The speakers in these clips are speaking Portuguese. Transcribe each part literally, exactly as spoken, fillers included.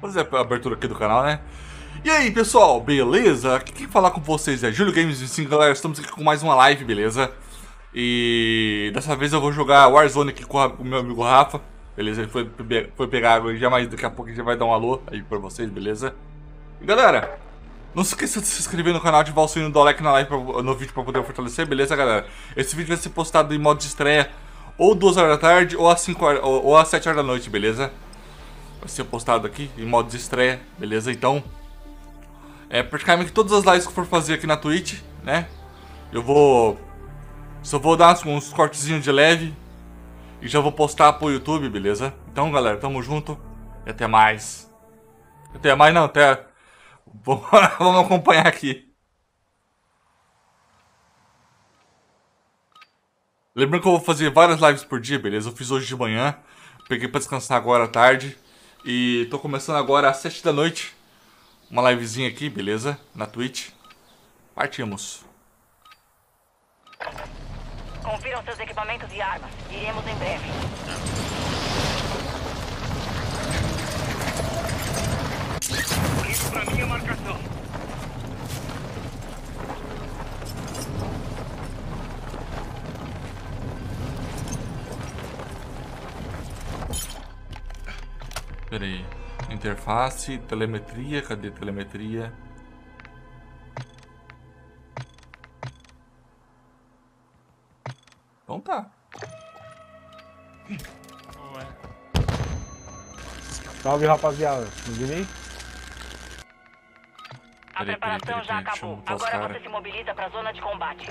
fazer a abertura aqui do canal, né? E aí, pessoal, beleza? Aqui quem falar com vocês é Júlio Games, sim, galera, estamos aqui com mais uma live, beleza? E dessa vez eu vou jogar Warzone aqui com o meu amigo Rafa, beleza? Ele foi, foi pegar água já, mas daqui a pouco ele já vai dar um alô aí pra vocês, beleza? E galera, não se esqueça de se inscrever no canal, ativar o sininho, dar o like na live pra, no vídeo pra poder fortalecer, beleza, galera? Esse vídeo vai ser postado em modo de estreia ou duas horas da tarde ou às, cinco horas, ou, ou às sete horas da noite, beleza? Vai ser postado aqui em modo de estreia, beleza? Então, é praticamente todas as lives que eu for fazer aqui na Twitch, né? Eu vou... Só vou dar uns cortezinhos de leve e já vou postar pro YouTube, beleza? Então, galera, tamo junto e até mais. Até mais não, até... Vamos acompanhar aqui. Lembrando que eu vou fazer várias lives por dia, beleza? Eu fiz hoje de manhã, peguei pra descansar agora à tarde e tô começando agora às sete da noite uma livezinha aqui, beleza? Na Twitch. Partimos. Confiram seus equipamentos e armas. Iremos em breve. Ligo pra minha marcação. Espera aí. Interface, telemetria. Cadê telemetria? Então tá. Ué. Salve, rapaziada. Ninguém? A peraí, preparação peraí, peraí, já acabou. Agora cara. Você se mobiliza pra zona de combate.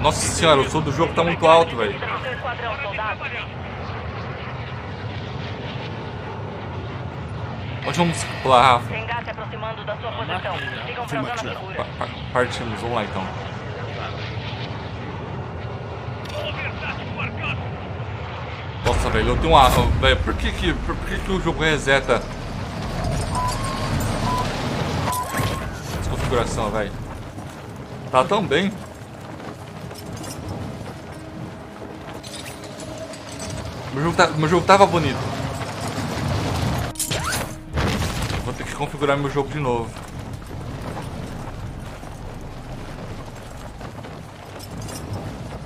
Nossa senhora, o som do jogo tá muito alto, velho. Onde vamos pular, Rafa? Partimos, vamos lá então. Nossa, velho, eu tenho uma... Véio, por que que, por que que o jogo reseta? Desconfiguração, velho. Tá tão bem. Meu jogo, tá, meu jogo tava bonito. Vou ter que configurar meu jogo de novo.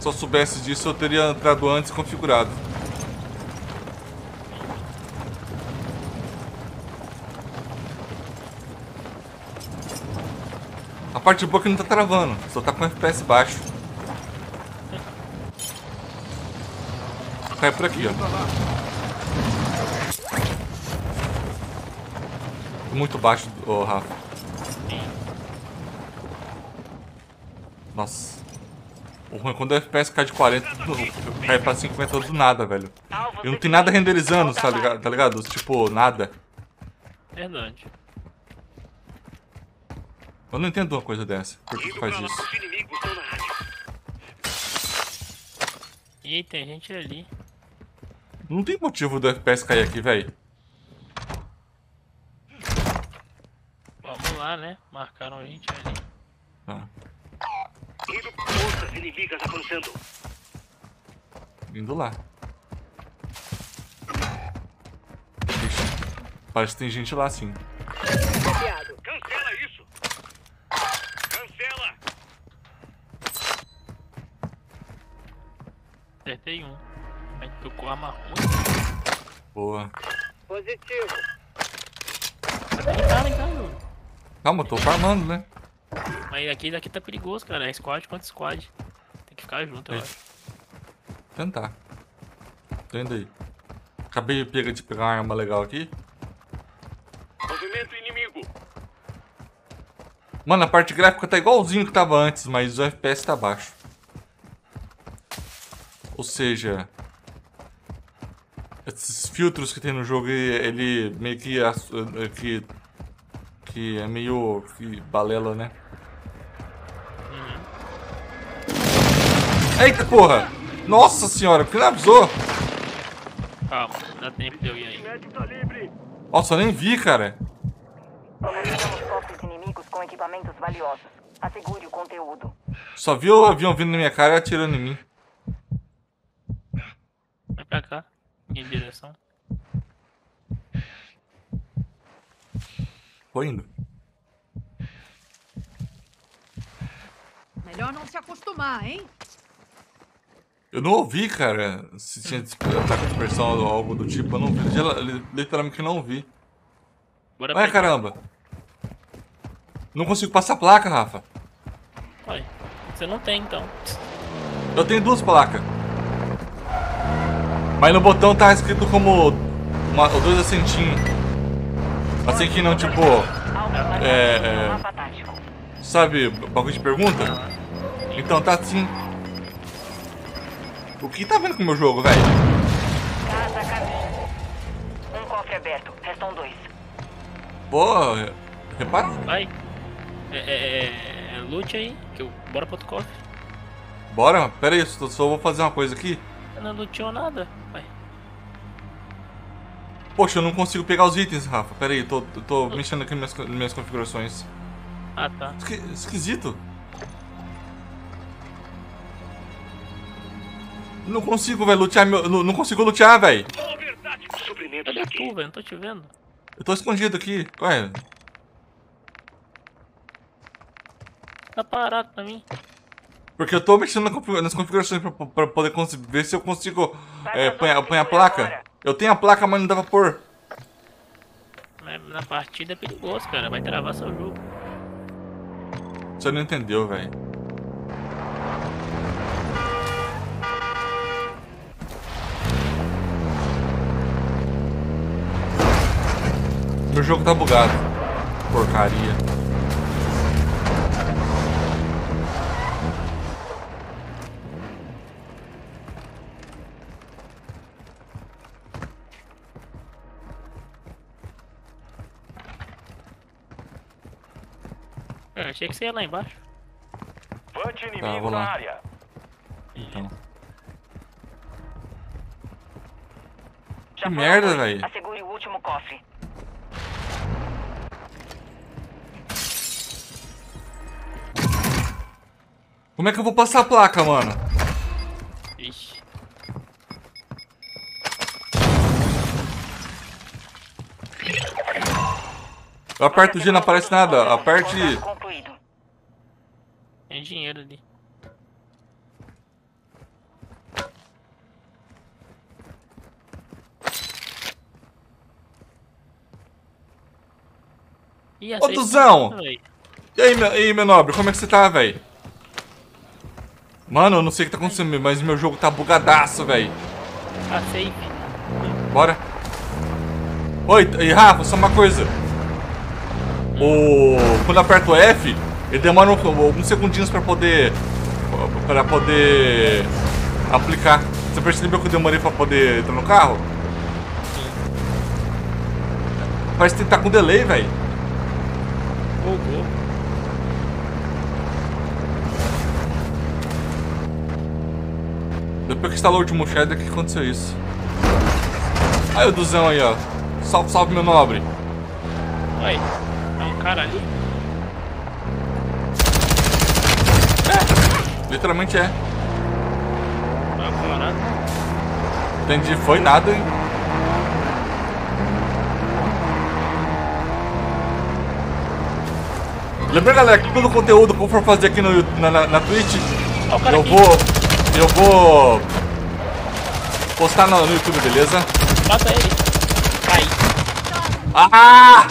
Se eu soubesse disso, eu teria entrado antes e configurado. A parte boa que não tá travando, só tá com F P S baixo. Cai por aqui, ó. Muito baixo, oh, Rafa. Nossa. O ruim é quando o F P S cai de quarenta, cai pra cinquenta do nada, velho. E não tem nada renderizando, sabe, tá ligado? Tipo, nada. Verdade. Eu não entendo uma coisa dessa. Por que faz isso? Eita, tem gente ali. Não tem motivo do F P S cair aqui, velho. Vamos lá, né? Marcaram a gente ali. Tá. Forças inimigas avançando. Indo lá. Ixi, parece que tem gente lá, sim. Cancela isso! Cancela! Acertei um. Aí tocou a marrom. Boa. Positivo. Vem cá, vem cá, Júlio. Calma, eu tô farmando, né? Mas aqui daqui tá perigoso, cara. É squad contra squad. Tem que ficar junto, eu acho. Tentar. Tô indo aí. Acabei de pegar uma arma legal aqui. Movimento inimigo. Mano, a parte gráfica tá igualzinho que tava antes, mas o F P S tá baixo. Ou seja, esses filtros que tem no jogo, ele meio que, que, que é meio que balela, né? Eita porra! Nossa senhora, por que não avisou? Calma, dá tempo de eu ir ainda. Nossa, eu nem vi, cara. Só vi o avião vindo na minha cara e atirando em mim. Vai pra cá, em direção. Tô indo. Melhor não se acostumar, hein? Eu não ouvi, cara, se tinha ataque de pressão ou algo do tipo. Eu não vi, literalmente não vi. Bora. Ai, caramba. Não consigo passar a placa, Rafa. Ai, você não tem, então. Eu tenho duas placas. Mas no botão tá escrito como uma, dois assentinhos. Assim que não, tipo... É... Sabe, bagulho de pergunta? Então tá assim. O que tá vendo com o meu jogo, velho? Um cofre aberto, restam dois. Pô, repara. Vai. É, é, é, lute aí, que eu... bora pro outro cofre. Bora? Pera aí, só vou fazer uma coisa aqui. Eu não luteou nada, vai. Poxa, eu não consigo pegar os itens, Rafa. Pera aí, tô, tô, tô oh. mexendo aqui nas minhas, minhas configurações. Ah, tá. Esqui esquisito. Não consigo, velho, lutear meu... Não, não consigo lutear, velho. Cadê tu, velho? Não tô te vendo. Eu tô escondido aqui. Ué. Tá parado pra mim. Porque eu tô mexendo nas configurações pra, pra poder ver se eu consigo é, apanhar, apanhar a placa. Eu tenho a placa, mas não dá pra pôr. Na partida é perigoso, cara. Vai travar seu jogo. Você não entendeu, velho. Meu jogo tá bugado. Porcaria. Eu achei que você ia lá embaixo. Bante inimigo na área. Então. Que merda, velho. Assegure o último cofre. Como é que eu vou passar a placa, mano? Ixi. Eu aperto o G, não aparece nada. Aperte... Tem dinheiro ali. Ô, Tuzão! E aí, meu, e aí, meu nobre? Como é que você tá, velho? Mano, eu não sei o que tá acontecendo, mas meu jogo tá bugadaço, velho. Passei. Bora. Oi, e Rafa, só uma coisa. O... Quando eu aperto o F, ele demora alguns segundinhos pra poder... Pra poder... Aplicar. Você percebeu que eu demorei pra poder entrar no carro? Sim. Parece que tá com delay, velho. Bugou. Depois que instalou o último shader, que aconteceu isso? Aí o Duzão aí, ó. Salve, salve, meu nobre. Aí, é um cara ali. É, literalmente é. Não foi nada. Entendi, foi nada, hein? Lembra, galera, que todo o conteúdo que eu for fazer aqui no, na, na, na Twitch, oh, eu aqui. vou... Eu vou postar no YouTube, beleza? Mata ele. Cai. Ah!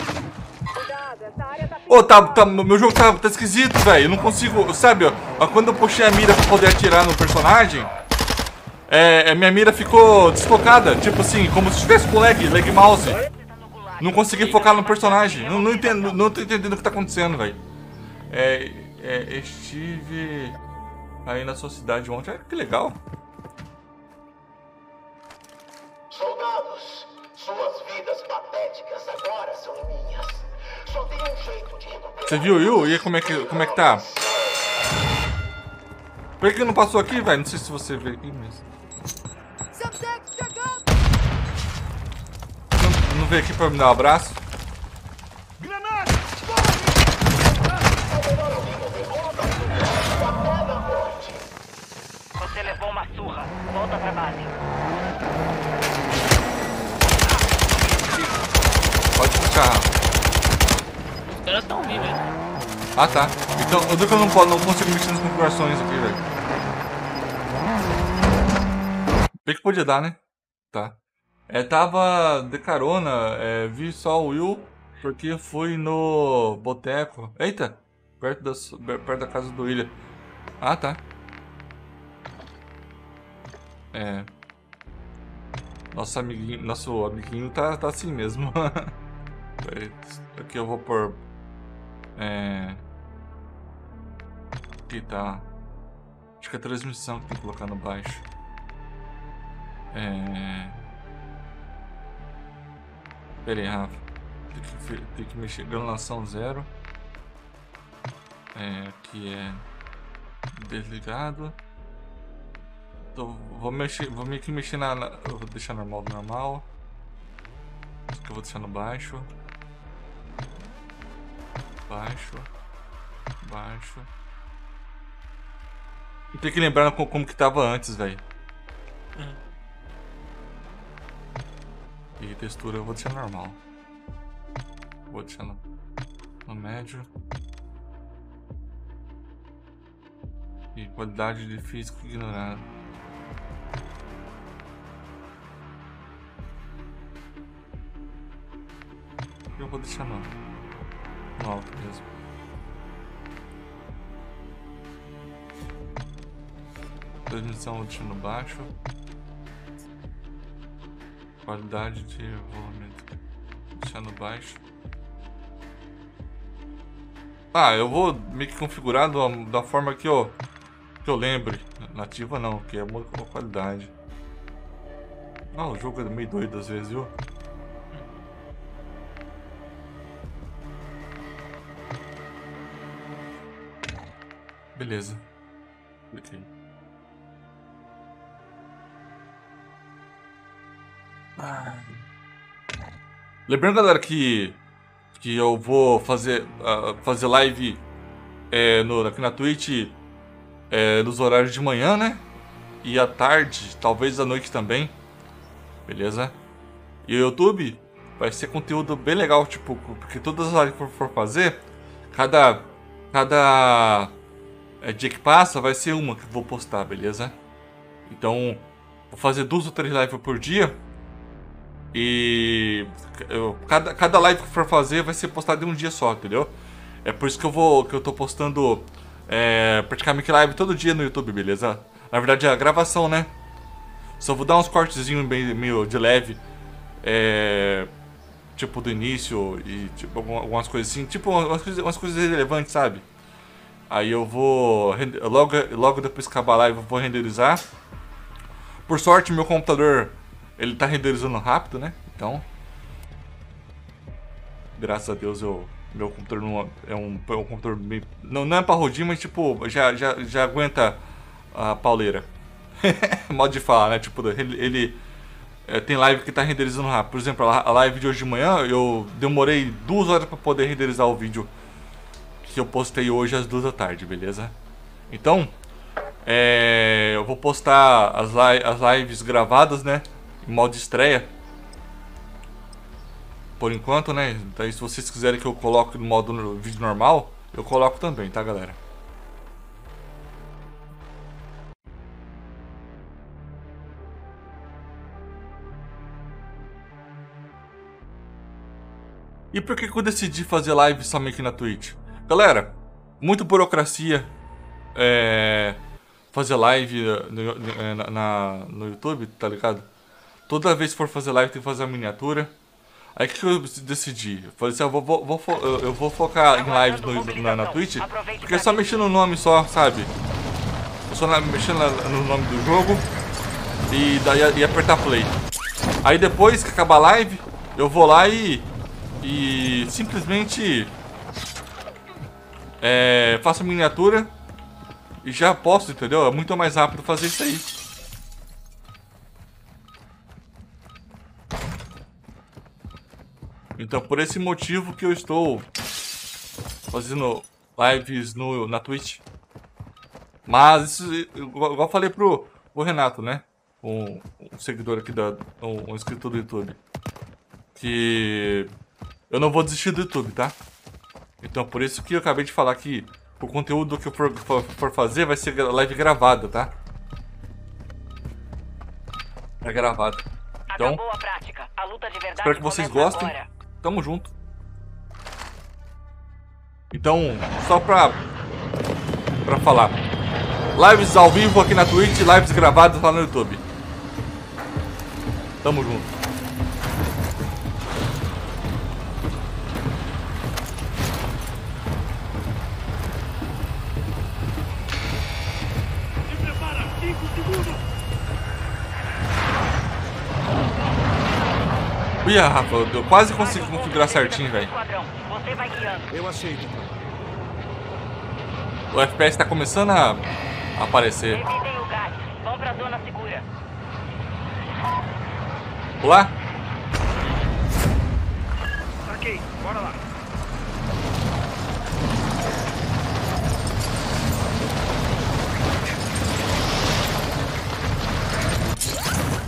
Ô, oh, tá, tá, meu jogo tá, tá esquisito, velho. Eu não consigo, sabe? Ó, quando eu puxei a mira pra poder atirar no personagem, é, minha mira ficou deslocada. Tipo assim, como se tivesse com lag, lag mouse. Não consegui focar no personagem. Não, não, entendo, não tô entendendo o que tá acontecendo, velho. É, é, estive... Aí na sua cidade ontem, olha que legal. Soldados, suas vidas patéticas agora são minhas. Só tem um jeito. Você viu, Yu? E aí, como é que, como é que tá? Por que não passou aqui, velho? Não sei se você veio aqui mesmo. Não, não veio aqui pra me dar um abraço? Você levou uma surra. Volta pra base. Pode puxar. Os caras estão vivos. Ah, tá. Então, eu digo que eu não, posso, não consigo mexer nas configurações aqui, velho. Bem que podia dar, né? Tá. É, tava de carona, é, vi só o Will, porque fui no boteco. Eita! Perto da, perto da casa do William. Ah, tá. É. Nosso amiguinho, nosso amiguinho tá, tá assim mesmo. Aqui eu vou pôr... É... Aqui tá... Acho que é a transmissão que tem que colocar no baixo. É... Pera aí, Rafa. Tem que, tem que mexer. Granulação zero. É... Aqui é... Desligado. Então, vou mexer... Vou meio que mexer na... na eu vou deixar normal do normal. Isso que eu vou deixar no baixo. Baixo, baixo. E tem que lembrar como, como que tava antes, velho. Uhum. E textura eu vou deixar normal. Vou deixar no, no médio. E qualidade de físico ignorada. Eu vou deixar não. Alto mesmo. Transmissão deixando baixo. Qualidade de volume deixando baixo. Ah, eu vou meio que configurar da, da forma que eu, que eu lembre. Nativa não, que é boa qualidade. Ah, o jogo é meio doido às vezes, viu? Beleza. Cliquei. Ah. Lembrando, galera, que, que eu vou fazer, uh, fazer live é, no, aqui na Twitch é, nos horários de manhã, né? E à tarde, talvez à noite também. Beleza? E o YouTube vai ser conteúdo bem legal, tipo, porque todas as lives que eu for fazer, cada... cada... É, dia que passa vai ser uma que eu vou postar, beleza? Então, vou fazer duas ou três lives por dia. E eu, cada, cada live que eu for fazer vai ser postada em um dia só, entendeu? É por isso que eu vou que eu tô postando é, praticamente live todo dia no YouTube, beleza? Na verdade é a gravação, né? Só vou dar uns cortezinhos bem, meio de leve. É, tipo do início e tipo, algumas coisas assim. Tipo umas coisas, umas coisas relevantes, sabe? Aí eu vou, logo, logo depois que acabar a live eu vou renderizar. Por sorte meu computador, ele tá renderizando rápido, né? Então, graças a Deus eu, meu computador não é um, é um computador meio, não, não é parrudinho, mas tipo, já, já, já aguenta a pauleira. Mal de falar, né? Tipo, ele, ele é, tem live que tá renderizando rápido. Por exemplo, a live de hoje de manhã eu demorei duas horas pra poder renderizar o vídeo que eu postei hoje às duas da tarde, beleza? Então, é, eu vou postar as, li as lives gravadas, né? Em modo de estreia. Por enquanto, né? Então, se vocês quiserem que eu coloque no modo no vídeo normal, eu coloco também, tá, galera? E por que que eu decidi fazer live somente na Twitch? Galera, muita burocracia é, fazer live no, na, na, no YouTube, tá ligado? Toda vez que for fazer live tem que fazer a miniatura. Aí o que, que eu decidi? Eu falei assim, eu vou, vou, vou, eu vou focar em lives no, na, na Twitch, porque é só mexer no nome só, sabe? Eu só mexendo no nome do jogo e, daí, e apertar play. Aí depois que acabar a live, eu vou lá e, e simplesmente... é, faço miniatura e já posto, entendeu? É muito mais rápido fazer isso aí. Então por esse motivo que eu estou fazendo lives no, na Twitch. Mas isso, igual eu falei pro, pro Renato, né? Um, um seguidor aqui, da, um, um inscrito do YouTube, que eu não vou desistir do YouTube, tá? Então por isso que eu acabei de falar que o conteúdo que eu for, for, for fazer vai ser live gravada, tá? É gravado. Então, a prática. A luta de verdade, espero que vocês gostem. Agora. Tamo junto. Então, só pra, pra falar. Lives ao vivo aqui na Twitch, lives gravadas lá no YouTube. Tamo junto. Se prepara, cinco segundos. Ia, Rafa, eu quase consigo configurar certinho, velho. Eu achei. O F P S tá começando a aparecer. Vão pra zona segura. Pular? Ok, bora lá.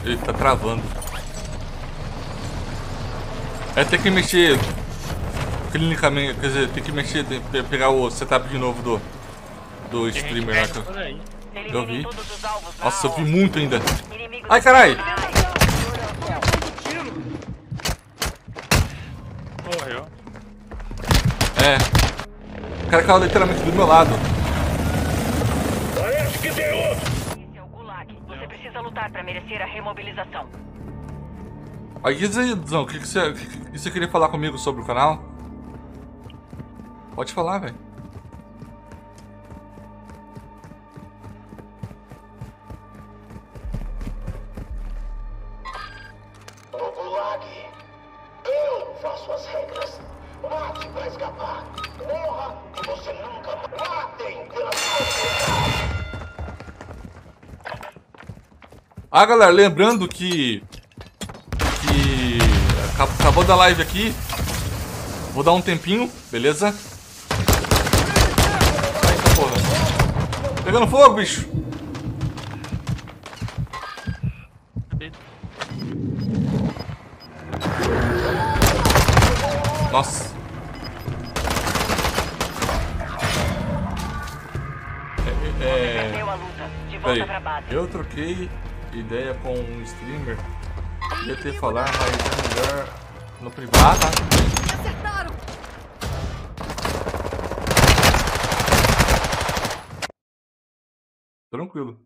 Ele tá travando. É ter que mexer clinicamente, quer dizer, tem que mexer, tem que pegar o setup de novo do do streamer lá que... Eu vi. Nossa, eu vi muito ainda. Ai, caralho! Morreu. É. O cara caiu literalmente do meu lado. Parece que tem outro. Esse é o Gulag. Você precisa lutar para merecer a remobilização. Aí, Zidão, o que você que você queria falar comigo sobre o canal? Pode falar, velho. Ah, galera, lembrando que, que acabou da live aqui, vou dar um tempinho, beleza? Eita porra, pegando fogo, bicho! Nossa! É, é, é... Peraí, eu troquei ideia com um streamer, ia ter falar, mas é melhor no privado. Acertaram. Tranquilo.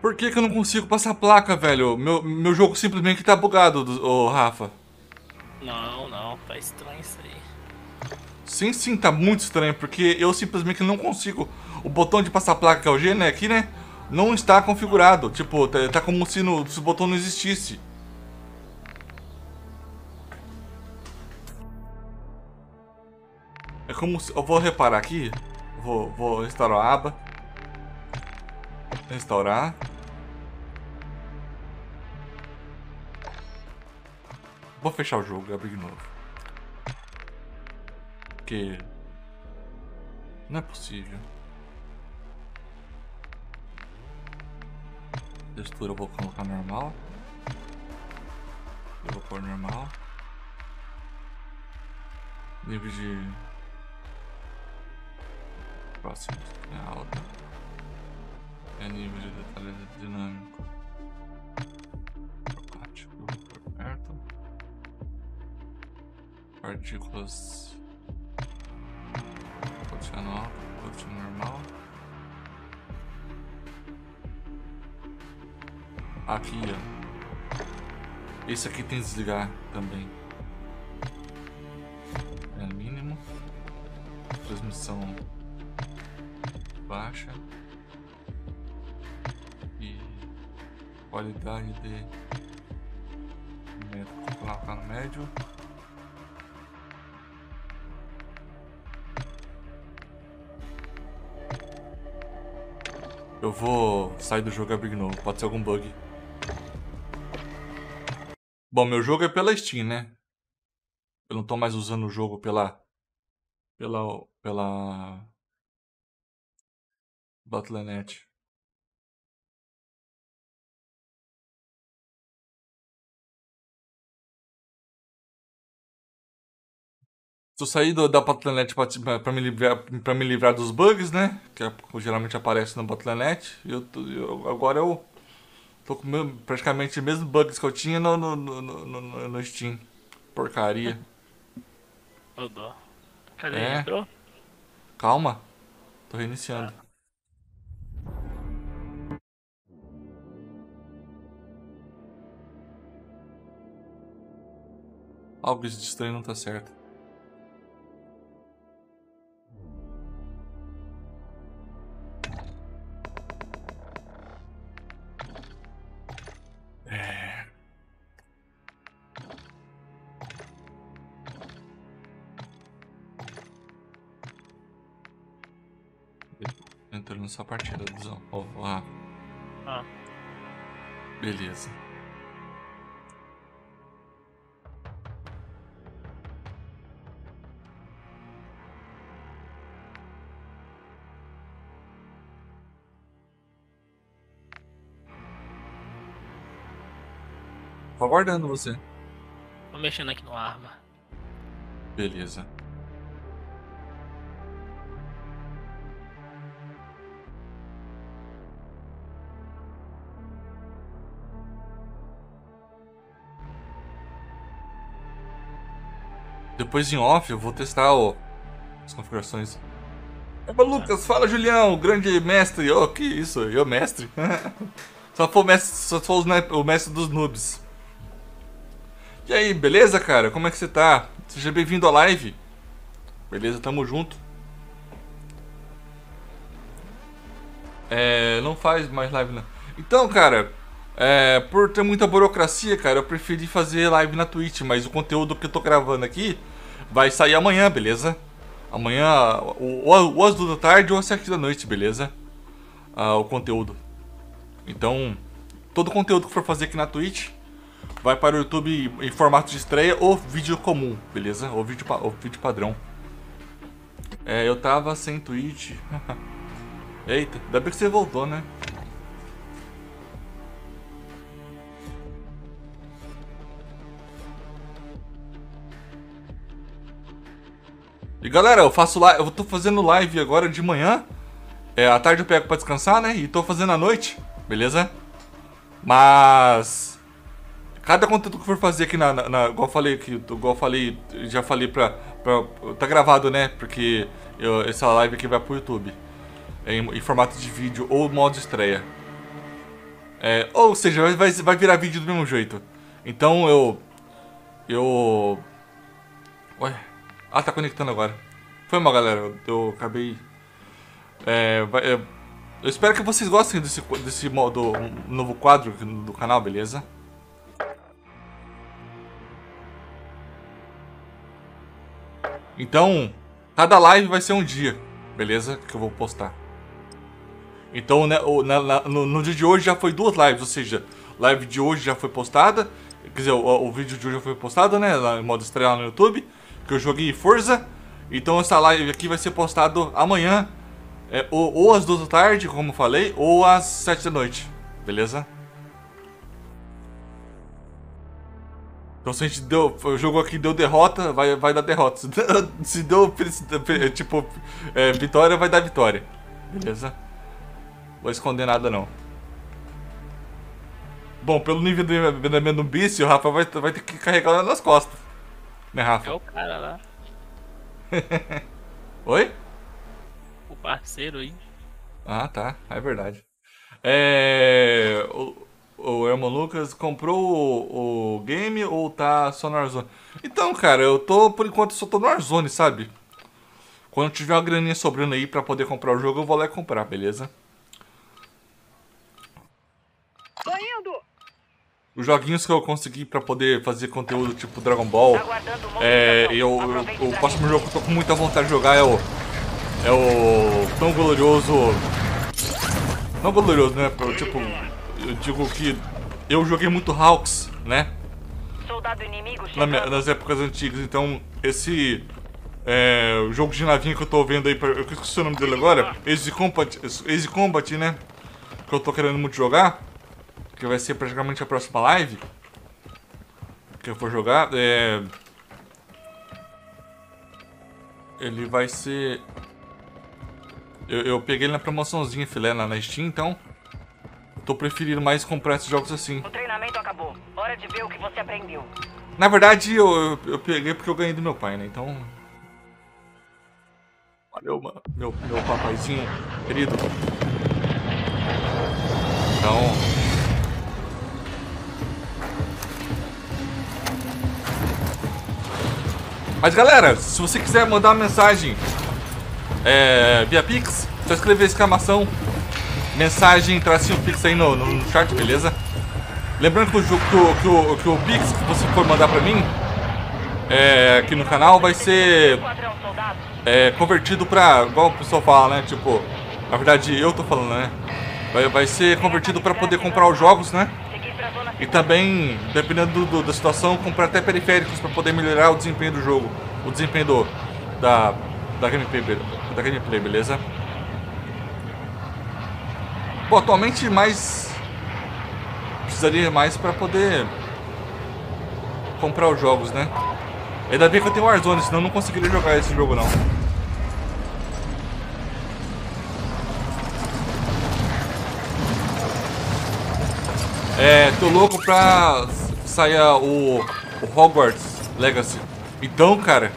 Por que que eu não consigo passar a placa, velho? Meu, meu jogo simplesmente tá bugado, ô Rafa. Não, não, tá estranho isso aí. Sim, sim, tá muito estranho, porque eu simplesmente não consigo. O botão de passar a placa, que é o G, né, aqui, né? Não está configurado, tipo, tá, tá como se, no, se o botão não existisse. É como se, eu vou reparar aqui, vou, vou restaurar a aba. Restaurar. Vou fechar o jogo e abrir de novo. Porque... não é possível. Textura eu vou colocar normal. Eu vou pôr normal. Nível de... próximo é alta. É nível de detalhe dinâmico. Portátil, eu vou por perto. Partículas. Vou deixar no alto, vou deixar normal. Aqui, ó. Esse aqui tem que desligar também. É mínimo. Transmissão baixa. E qualidade de médio. Vou colocar no médio. Eu vou sair do jogo e abrir de novo. Pode ser algum bug. Bom, meu jogo é pela Steam, né? Eu não tô mais usando o jogo pela... Pela... Pela... Battle ponto net. Se eu sair do, da Battle ponto net pra, pra, me livrar, pra me livrar dos bugs, né? Que é, geralmente aparece na Battle ponto net. Eu, eu, agora eu tô com meu, praticamente os mesmos bugs que eu tinha no, no, no, no, no, no Steam. Porcaria. Mudou. Cadê? É. Entrou? Calma. Tô reiniciando. Ah. Algo de estranho não tá certo. É. Entrou nessa partida, Duzão. Ó, ó. Ah. Beleza. Tô aguardando você. Tô mexendo aqui no arma. Beleza. Depois em off eu vou testar o... as configurações. Opa, Lucas, fala Julião, grande mestre. Oh, que isso, eu mestre? Só for, mestre, só for o mestre dos noobs. E aí, beleza, cara? Como é que você tá? Seja bem-vindo à live. Beleza, tamo junto. É, não faz mais live, não. Então, cara, é, por ter muita burocracia, cara, eu preferi fazer live na Twitch, mas o conteúdo que eu tô gravando aqui vai sair amanhã, beleza? Amanhã, ou às duas da tarde ou às sete da noite, beleza? Ah, o conteúdo. Então, todo o conteúdo que for fazer aqui na Twitch... vai para o YouTube em formato de estreia ou vídeo comum, beleza? Ou vídeo, ou vídeo padrão. É, eu tava sem Twitch. Eita, ainda bem que você voltou, né? E galera, eu faço live, eu tô fazendo live agora de manhã. É, à tarde eu pego pra descansar, né? E tô fazendo à noite, beleza? Mas... cada conteúdo que for fazer aqui na, na, na igual eu falei que igual falei, já falei pra, pra tá gravado, né? Porque eu, essa live aqui vai pro YouTube em, em formato de vídeo ou modo estreia. É, ou seja, vai, vai virar vídeo do mesmo jeito. Então eu eu ué. Ah, tá conectando agora. Foi mal, galera. Eu, eu acabei. É, vai, eu, eu espero que vocês gostem desse desse modo um novo quadro do canal, beleza? Então, cada live vai ser um dia, beleza? Que eu vou postar. Então, né, na, na, no, no dia de hoje já foi duas lives, ou seja, live de hoje já foi postada. Quer dizer, o, o vídeo de hoje já foi postado, né? Lá, em modo estreia lá no YouTube, que eu joguei Forza. Então, essa live aqui vai ser postada amanhã, é, ou, ou às duas da tarde, como eu falei, ou às sete da noite, beleza? Então se a gente deu, jogou aqui deu derrota, vai, vai dar derrota. Se deu, se deu tipo, é, vitória, vai dar vitória. Beleza? Vou esconder nada não. Bom, pelo nível de envenenamento do bicho, o Rafa vai, vai ter que carregar nas costas. Né, Rafa? É o cara lá. Oi? O parceiro aí. Ah, tá. É verdade. É... O... O irmão Lucas comprou o, o game ou tá só no Warzone? Então, cara, eu tô, por enquanto, só tô no Warzone, sabe? Quando eu tiver uma graninha sobrando aí pra poder comprar o jogo, eu vou lá e comprar, beleza? Tô indo. Os joguinhos que eu consegui pra poder fazer conteúdo tipo Dragon Ball, é, eu, eu, o próximo jogo que eu tô com muita vontade de jogar é o... é o tão glorioso... não glorioso, né? Tipo, eu digo que eu joguei muito Hawks, né? Soldado inimigo Na minha, nas épocas antigas, então esse é, o jogo de navinha que eu tô vendo aí, eu esqueci o nome dele agora, Ace Combat, Ace Combat, né? Que eu tô querendo muito jogar, que vai ser praticamente a próxima live que eu for jogar, é... ele vai ser... Eu, eu peguei ele na promoçãozinha filé lá na Steam, então tô preferindo mais comprar esses jogos assim. O treinamento acabou. Hora de ver o que você aprendeu. Na verdade, eu, eu, eu peguei porque eu ganhei do meu pai, né? Então... Valeu, mano. Meu, meu papaizinho querido. Então... Mas, galera, se você quiser mandar uma mensagem é, via Pix, só escrever exclamação... Mensagem, tracinho Pix aí no, no chat, beleza? Lembrando que o, que, o, que o Pix que você for mandar pra mim é, aqui no canal vai ser é, convertido pra, igual o pessoal fala, né? Tipo, na verdade eu tô falando, né? Vai, vai ser convertido pra poder comprar os jogos, né? E também, dependendo do, do, da situação, comprar até periféricos pra poder melhorar o desempenho do jogo. O desempenho do, da, da, gameplay, da gameplay, beleza? Bom, atualmente mais precisaria mais para poder comprar os jogos, né? Ainda bem que eu tenho Warzone, senão eu não conseguiria jogar esse jogo não. É, tô louco pra sair o, o Hogwarts Legacy. Então, cara.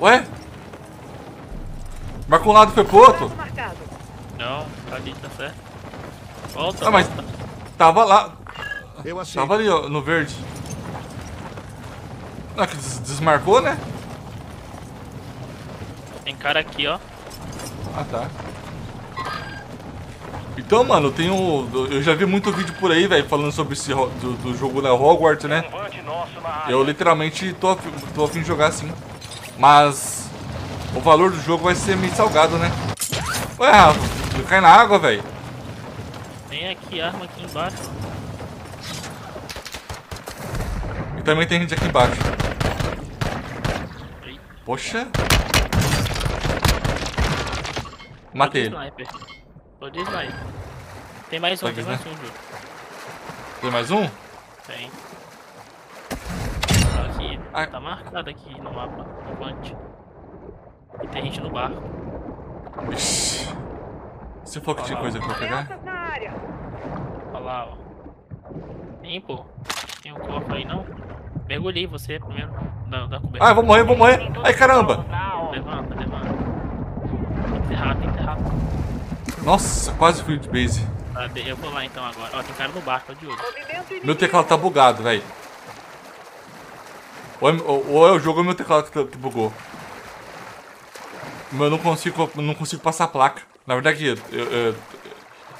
Ué? Marcou um lado e foi pro outro? Não, caguei café. Volta, ah, mas volta. Tava lá. Eu achei. Tava ali, ó, no verde. Ah, que des desmarcou, né? Tem cara aqui, ó. Ah, tá. Então, mano, eu tenho... Eu já vi muito vídeo por aí, velho, falando sobre esse do, do jogo da Hogwarts, né? Eu literalmente tô, tô a fim de jogar, assim. Mas... O valor do jogo vai ser meio salgado, né? Ué, Rafa. Ele cai na água, velho. Tem aqui arma aqui embaixo. E também tem gente aqui embaixo. Eita. Poxa. Matei ele. Tô de sniper. Tem mais um, tem mais um, Júlio. Tem mais um? Tem. Tá aqui. Ah. Tá marcado aqui no mapa, no punch. E tem gente no barco. Ixi. Você falou que tinha coisa pra pegar? Olha lá, ó. Limpo. Tem um corpo aí, não? Mergulhei você primeiro. Não, dá cobertura. Ah, eu vou morrer, eu vou morrer. Ai, caramba. Levanta, levanta. Tem que ser rápido, tem que ser rápido. Nossa, quase fui de base. Ah, eu vou lá então agora. Ó, tem cara no barco, de olho. Meu teclado tá bugado, velho. Ou, é, ou é o jogo ou é meu teclado que bugou. Mas eu não consigo, não consigo passar a placa. Na verdade, eu, eu,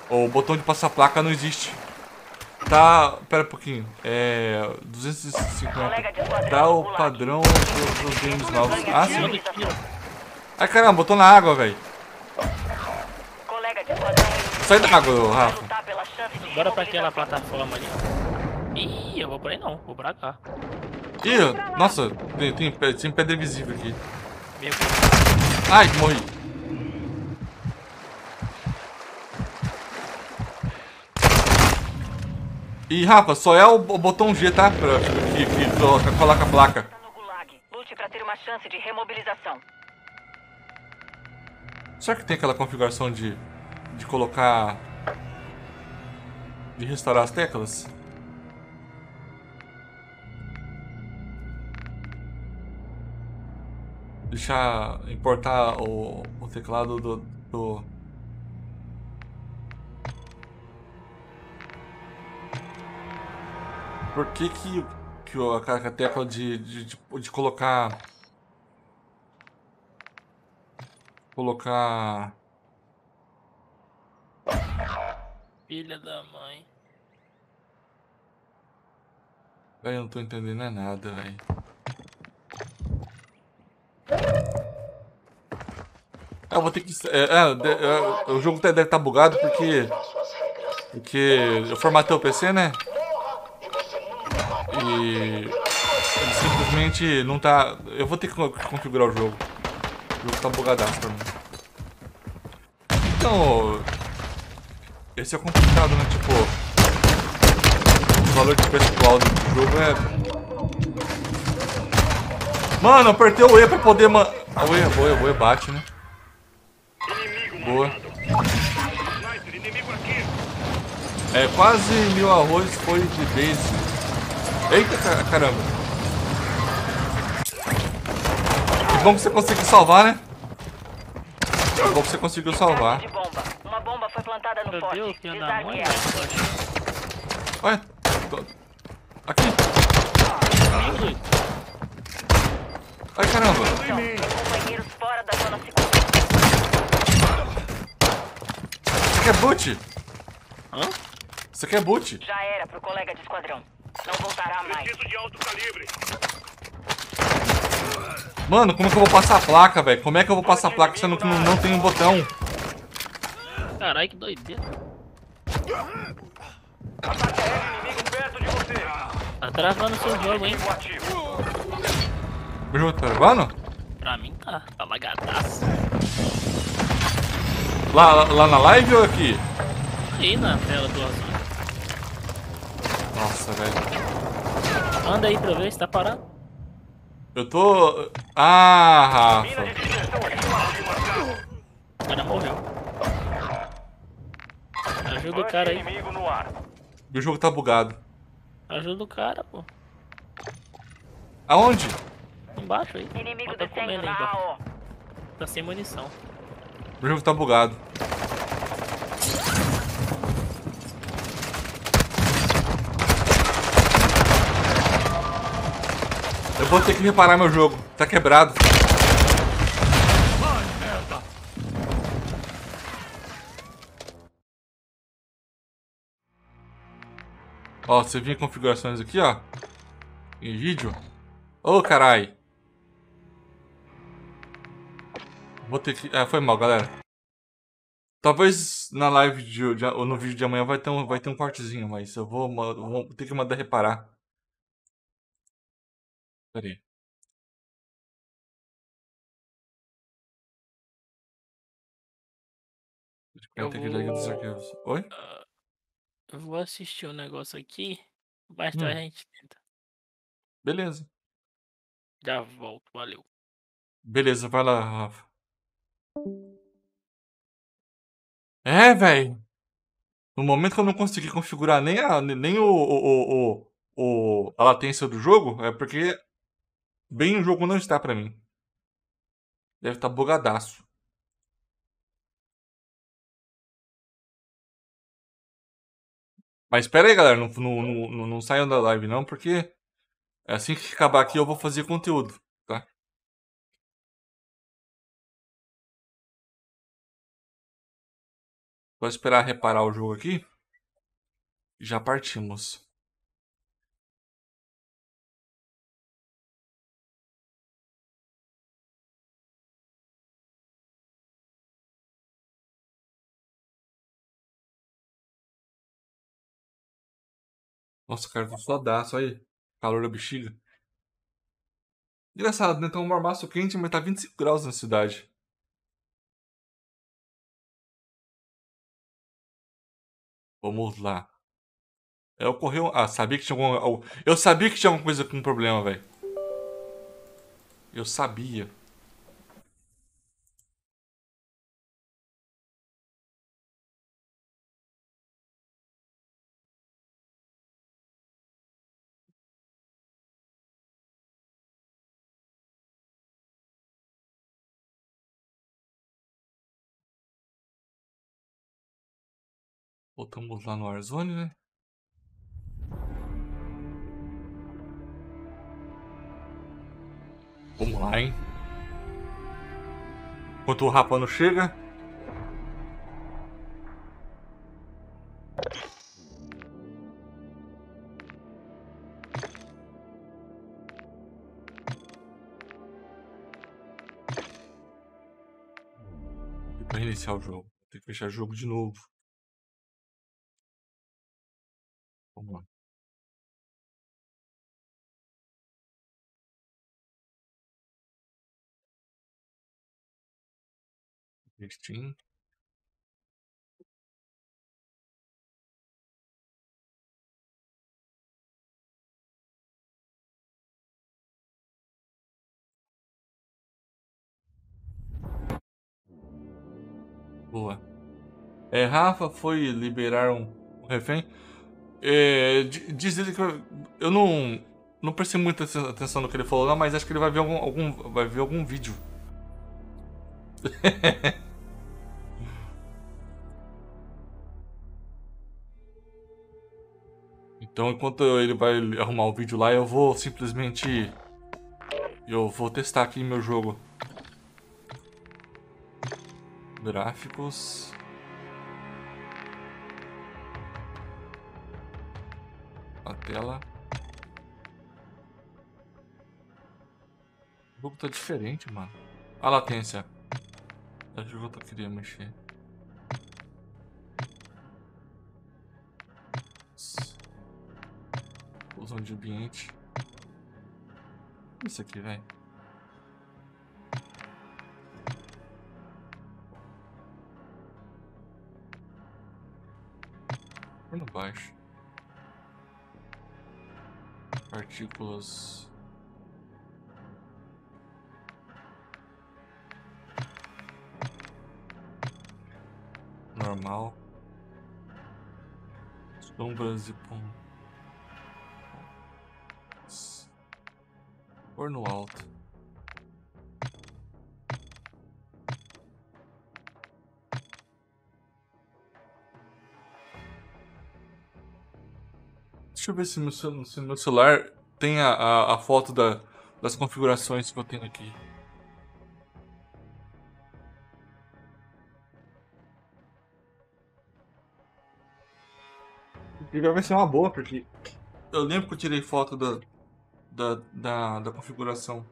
eu, o botão de passar placa não existe. Tá... Pera um pouquinho. É... duzentos e cinquenta. Tá o padrão dos games novos. Ah, sim. Ai, caramba, botou na água, velho. Sai da água, Rafa. Bora pra aquela plataforma ali. Ih, eu vou pra aí não. Vou pra cá. Ih, nossa. Tem, tem, tem pedra invisível aqui. Ai, morri. E, Rafa, só é o botão G, tá? Pra, que, que coloca, coloca a placa. Será que tem aquela configuração de, de colocar... De restaurar as teclas? Deixar... Importar o, o teclado do... do... Por que que, que a tecla de, de, de colocar... Colocar... Filha da mãe. Véi, eu não tô entendendo nada, velho. Eu vou ter que... É, é, é, o jogo deve estar bugado porque... Porque eu formatei o P C, né? E... Ele simplesmente não tá... Eu vou ter que configurar o jogo. O jogo tá bugadaço pra mim. Então... Esse é complicado, né? Tipo... O valor de pessoal do jogo é... Mano, apertei o E pra poder... Man... Ah, o E é boa, o E bate, né? Boa. É, quase mil arroz foi de base. Eita, caramba. Que bom que você conseguiu salvar, né? Que bom que você conseguiu salvar. Uma bomba foi plantada no forte. Olha. Aqui. Ai, caramba. Companheiros fora da zona segura. Você quer boot? Hã? Você quer boot? Já era pro colega de esquadrão. Não voltará mais. Preciso de alto calibre. Mano, como é que eu vou passar a placa, velho? Como é que eu vou passar a placa sendo que não, não tem um botão? Caralho, que doideira. Ataque aéreo inimigo perto de você. Tá travando o seu jogo, hein? O jogo tá travando? Pra mim tá, tá lagadaço. Lá, lá, lá na live ou aqui? Aí na tela do azul. Nossa, velho. Anda aí pra ver se tá parado. Eu tô... Ah, Rafa. O cara morreu. Ajuda o cara aí. Meu jogo tá bugado. Ajuda o cara, pô. Aonde? Embaixo aí. Inimigo tá comendo aí, pô. Tá sem munição. Meu jogo tá bugado. Eu vou ter que reparar meu jogo. Tá quebrado. Ó, você vê configurações aqui, ó. Em vídeo. Ô, oh, carai. Vou ter que... Ah, foi mal, galera. Talvez na live de, de, ou no vídeo de amanhã vai ter um, vai ter um cortezinho, mas eu vou, vou ter que mandar reparar. Pera aí. Eu vou... Oi? Eu vou assistir um negócio aqui, mais hum. tarde a gente tenta. Beleza. Já volto, valeu. Beleza, vai lá, Rafa. É, velho. No momento que eu não consegui configurar nem, a, nem o, o, o, o, a latência do jogo, é porque bem o jogo não está pra mim. Deve estar bugadaço. Mas espera aí, galera, não, não, não, não saiam da live não, porque assim que acabar aqui eu vou fazer conteúdo, tá? Vou esperar reparar o jogo aqui e já partimos. Nossa, cara, tô suadaço aí. Calor da bexiga. Engraçado, né? Tá um mormaço quente, mas tá vinte e cinco graus na cidade. Vamos lá. É, ocorreu... Ah, sabia que tinha alguma... Eu sabia que tinha alguma coisa com um problema, velho. Eu sabia. Voltamos lá no Warzone, né? Vamos lá, hein? Enquanto o Rafa não chega. para reiniciar o jogo. Tem que fechar o jogo de novo. Vamos lá. Steam. Boa. É, Rafa foi liberar um, um refém. É, diz ele que eu não não prestei muita atenção no que ele falou, não, mas acho que ele vai ver algum, algum vai ver algum vídeo. Então, enquanto ele vai arrumar o vídeo lá, eu vou simplesmente... Eu vou testar aqui meu jogo. Gráficos... A tela... O jogo tá diferente, mano. A latência. Acho que eu queria mexer. Explosão de ambiente. Isso aqui, velho. Por no baixo. Partículas. Normal. Sombras e pontos. Por no alto. Deixa eu ver se meu, se meu celular tem a, a, a foto da, das configurações que eu tenho aqui. Vai ser uma boa, porque eu lembro que eu tirei foto da... Da, da, da configuração.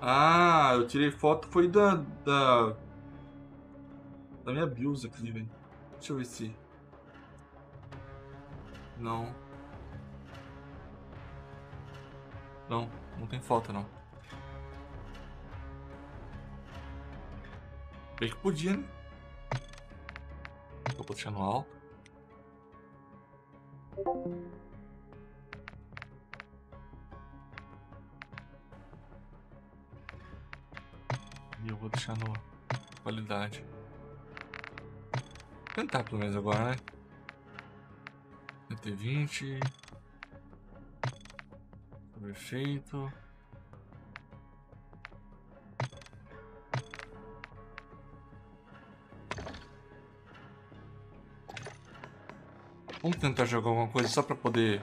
Ah, eu tirei foto foi da da, da minha BIOS aqui, velho. Deixa eu ver se... Não. Não, não tem foto não. Bem que podia, né? Vou deixar no alto. E eu vou deixar no qualidade. Vou tentar pelo menos agora, né? cento e vinte. Perfeito. Vamos tentar jogar alguma coisa só pra poder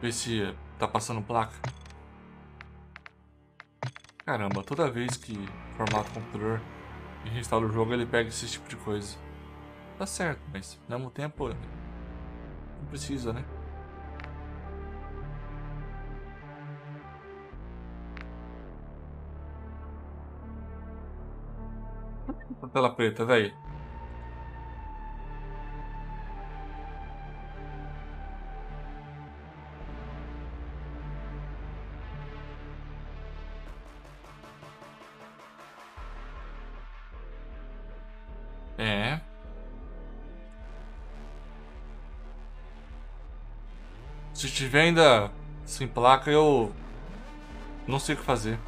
ver se tá passando placa. Caramba, toda vez que formato o computador e reinstala o jogo, ele pega esse tipo de coisa. Tá certo, mas ao mesmo tempo não precisa, né? A tela preta, velho. Se tiver ainda sem placa, eu não sei o que fazer.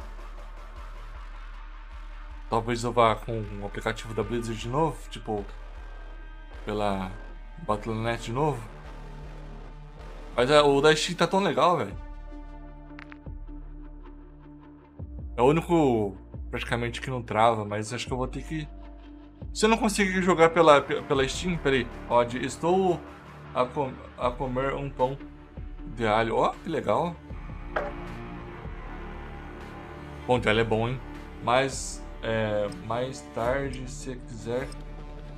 Talvez eu vá com o aplicativo da Blizzard de novo, tipo, pela Battle ponto net de novo. Mas é, o da Steam tá tão legal, velho. É o único, praticamente, que não trava, mas acho que eu vou ter que... Se eu não conseguir jogar pela, pela Steam, peraí, ó, estou a, com a comer um pão de alho, ó, oh, que legal. Bom, de alho é bom, hein? Mas é, mais tarde, se quiser,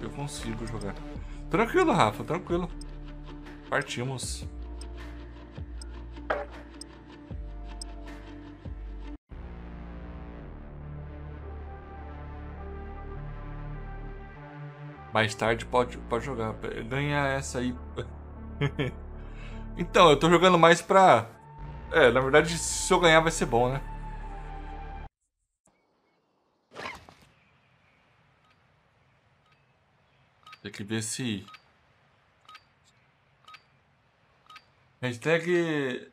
eu consigo jogar. Tranquilo, Rafa, tranquilo. Partimos. Mais tarde pode, pode jogar. Ganha essa aí. Então, eu tô jogando mais pra... É, na verdade, se eu ganhar vai ser bom, né? Tem que ver se... Hashtag...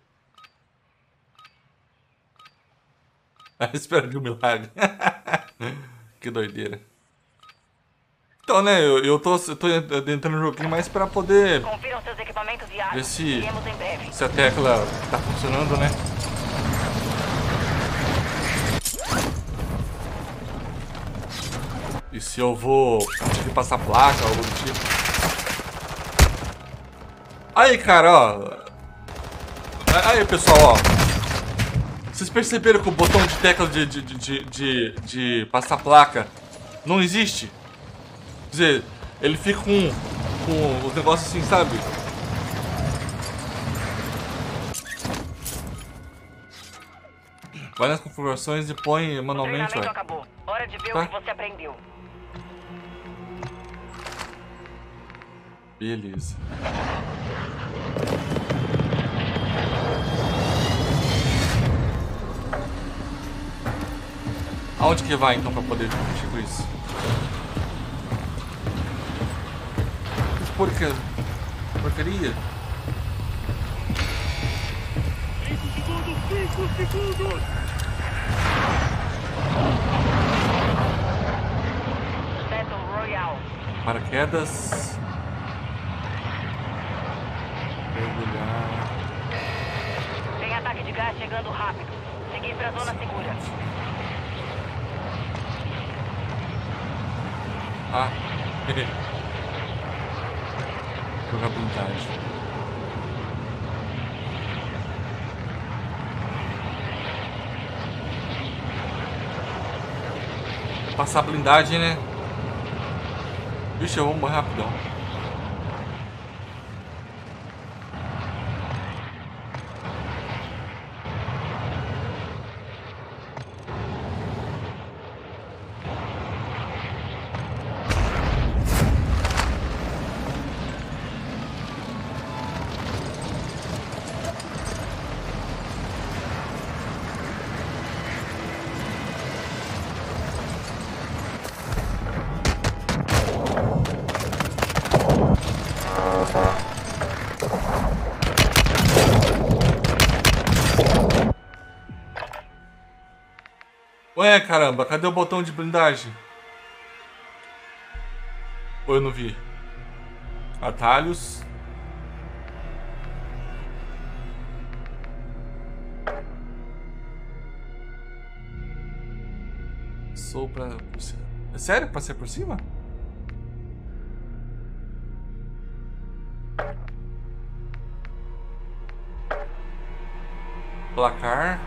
A espera de um milagre. Que doideira. Então, né, eu, eu, tô, eu tô entrando no joguinho mais pra poder... Confiram seus equipamentos e ver se, se a tecla tá funcionando, né? E se eu vou passar placa ou algo do tipo. Aí, cara, ó. Aí, pessoal, ó. Vocês perceberam que o botão de tecla de, de, de, de, de passar placa não existe? Quer dizer, ele fica com, com os negócios assim, sabe? Vai nas configurações e põe manualmente, ó. Acabou. Hora de ver tá. O que você aprendeu. Beleza. Aonde que vai então pra poder discutir com isso? Que porca... porcaria? cinco segundos, cinco segundos! Battle Royale. Paraquedas. Tem ataque de gás chegando rápido. Seguir pra zona segura. Ah, jogabilidade. Passar blindagem, né? Vixe, eu vou morrer rapidão. Ué, caramba, cadê o botão de blindagem? Ou eu não vi? Atalhos. Sou pra... É sério? Passei por cima? Placar.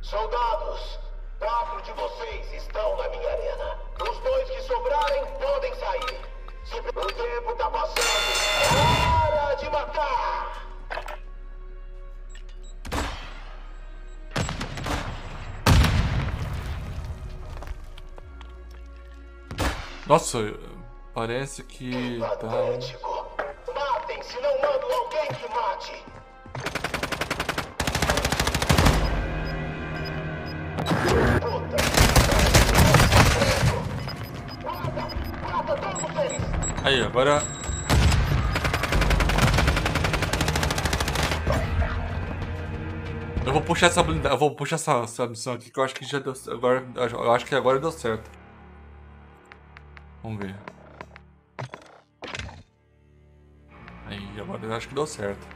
Soldados, quatro de vocês estão na minha arena. Os dois que sobrarem podem sair. Se o tempo tá passando, hora de matar! Nossa, parece que tá... Matem, se não mando alguém que mate! Aí, agora... Eu vou puxar essa blindagem, eu vou puxar essa, essa missão aqui que eu acho que já deu, agora, eu acho que agora deu certo. Vamos ver. Aí, agora eu acho que deu certo.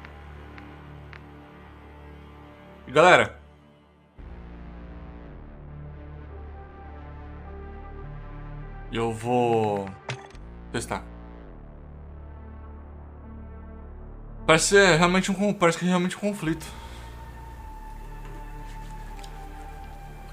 E galera... Eu vou testar. Parece ser realmente um, parece que é realmente um conflito.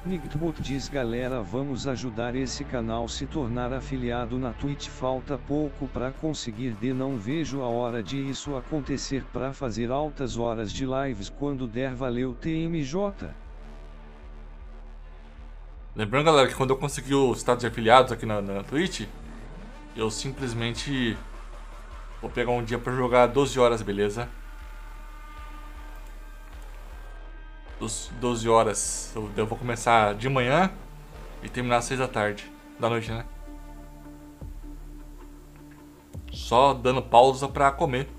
Nickbot diz: galera, vamos ajudar esse canal se tornar afiliado na Twitch, falta pouco pra conseguir, de não vejo a hora de isso acontecer pra fazer altas horas de lives quando der, valeu T M J. Lembrando, galera, que quando eu consegui o status de afiliados aqui na, na Twitch, eu simplesmente vou pegar um dia pra jogar doze horas, beleza? doze horas, eu vou começar de manhã e terminar às seis da tarde, da noite, né? Só dando pausa pra comer.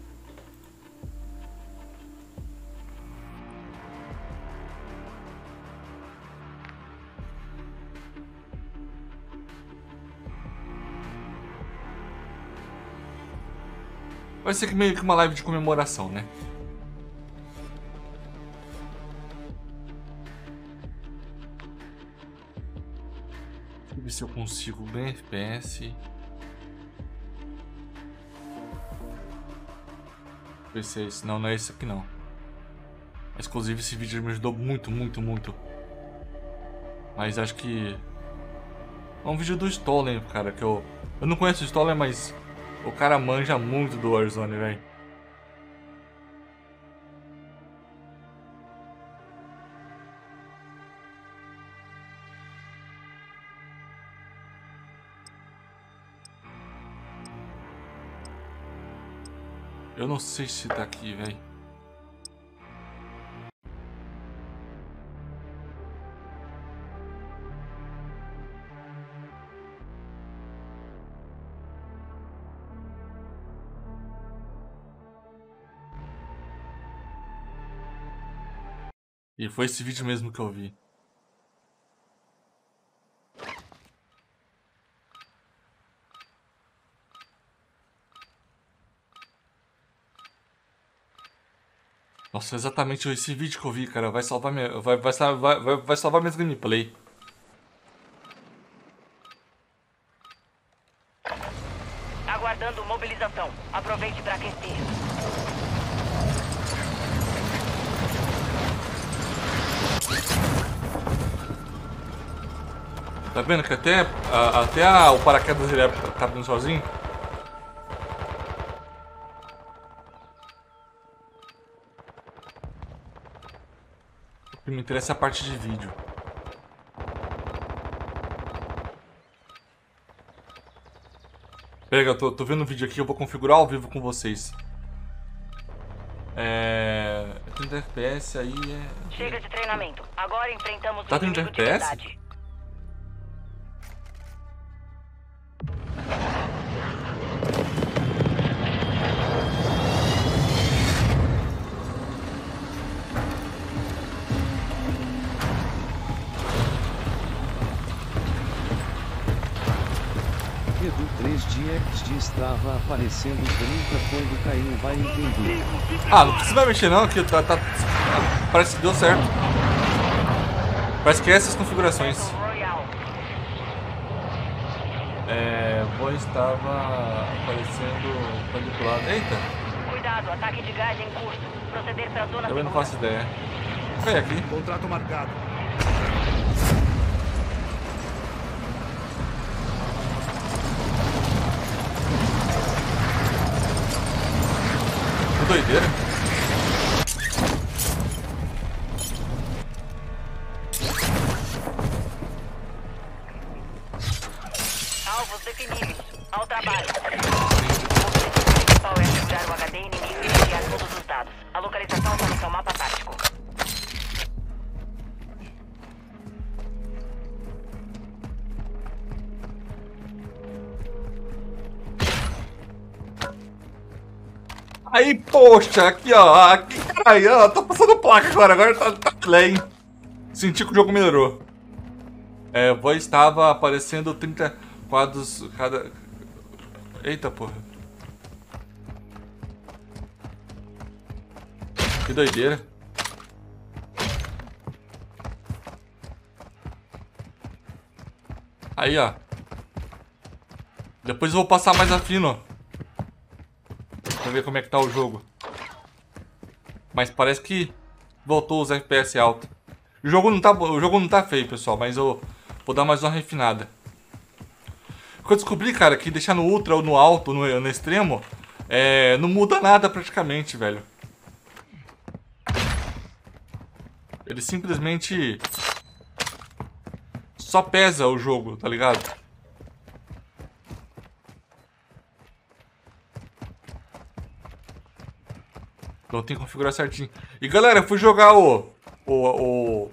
Vai ser meio que uma live de comemoração, né? Deixa eu ver se eu consigo bem F P S. Ver se é esse. Não, não é esse aqui não. Mas, inclusive, esse vídeo me ajudou muito, muito, muito. Mas acho que é um vídeo do Stolen, cara, que eu... Eu não conheço o Stolen, mas o cara manja muito do Warzone, velho. Eu não sei se tá aqui, velho. E foi esse vídeo mesmo que eu vi. Nossa, exatamente esse vídeo que eu vi, cara, vai salvar minha, vai, vai, vai, vai, vai salvar minhas gameplay. Aguardando mobilização. Aproveite para aquecer. Tá vendo que até a, até a, o paraquedas ele tá vindo sozinho? Me interessa a parte de vídeo. Pega, eu tô, tô vendo o vídeo aqui, eu vou configurar ao vivo com vocês. É... trinta F P S aí é... Chega de treinamento, agora enfrentamos tá o inimigo de verdade. Estava aparecendo trinta quando caiu, vai entender. Ah, não precisa mexer não, que tá, tá, parece que deu certo. Parece que é essas configurações. É, o estava aparecendo quadriculado. Eita! Cuidado, ataque de gás em curso. Proceder pra zona. Eu não faço ideia. Vem aqui. Contrato marcado. Doideira. Alvos definidos. Ao trabalho. O objetivo principal é segurar o H D inimigo e enviar todos os dados. A localização está no seu mapa tático. Aí, poxa, aqui ó, aqui caralho, ó, tá passando placa agora, agora tá, tá play. Senti que o jogo melhorou. É, voz estava aparecendo trinta quadros cada... Eita porra. Que doideira. Aí ó. Depois eu vou passar mais afino, ó, pra ver como é que tá o jogo. Mas parece que voltou os F P S alto. O jogo não tá, o jogo não tá feio, pessoal, mas eu vou dar mais uma refinada. Porque eu descobri, cara, que deixar no ultra ou no alto, ou no, no extremo, é, não muda nada praticamente, velho. Ele simplesmente só pesa o jogo, tá ligado? Então tem que configurar certinho. E galera, eu fui jogar o... o, o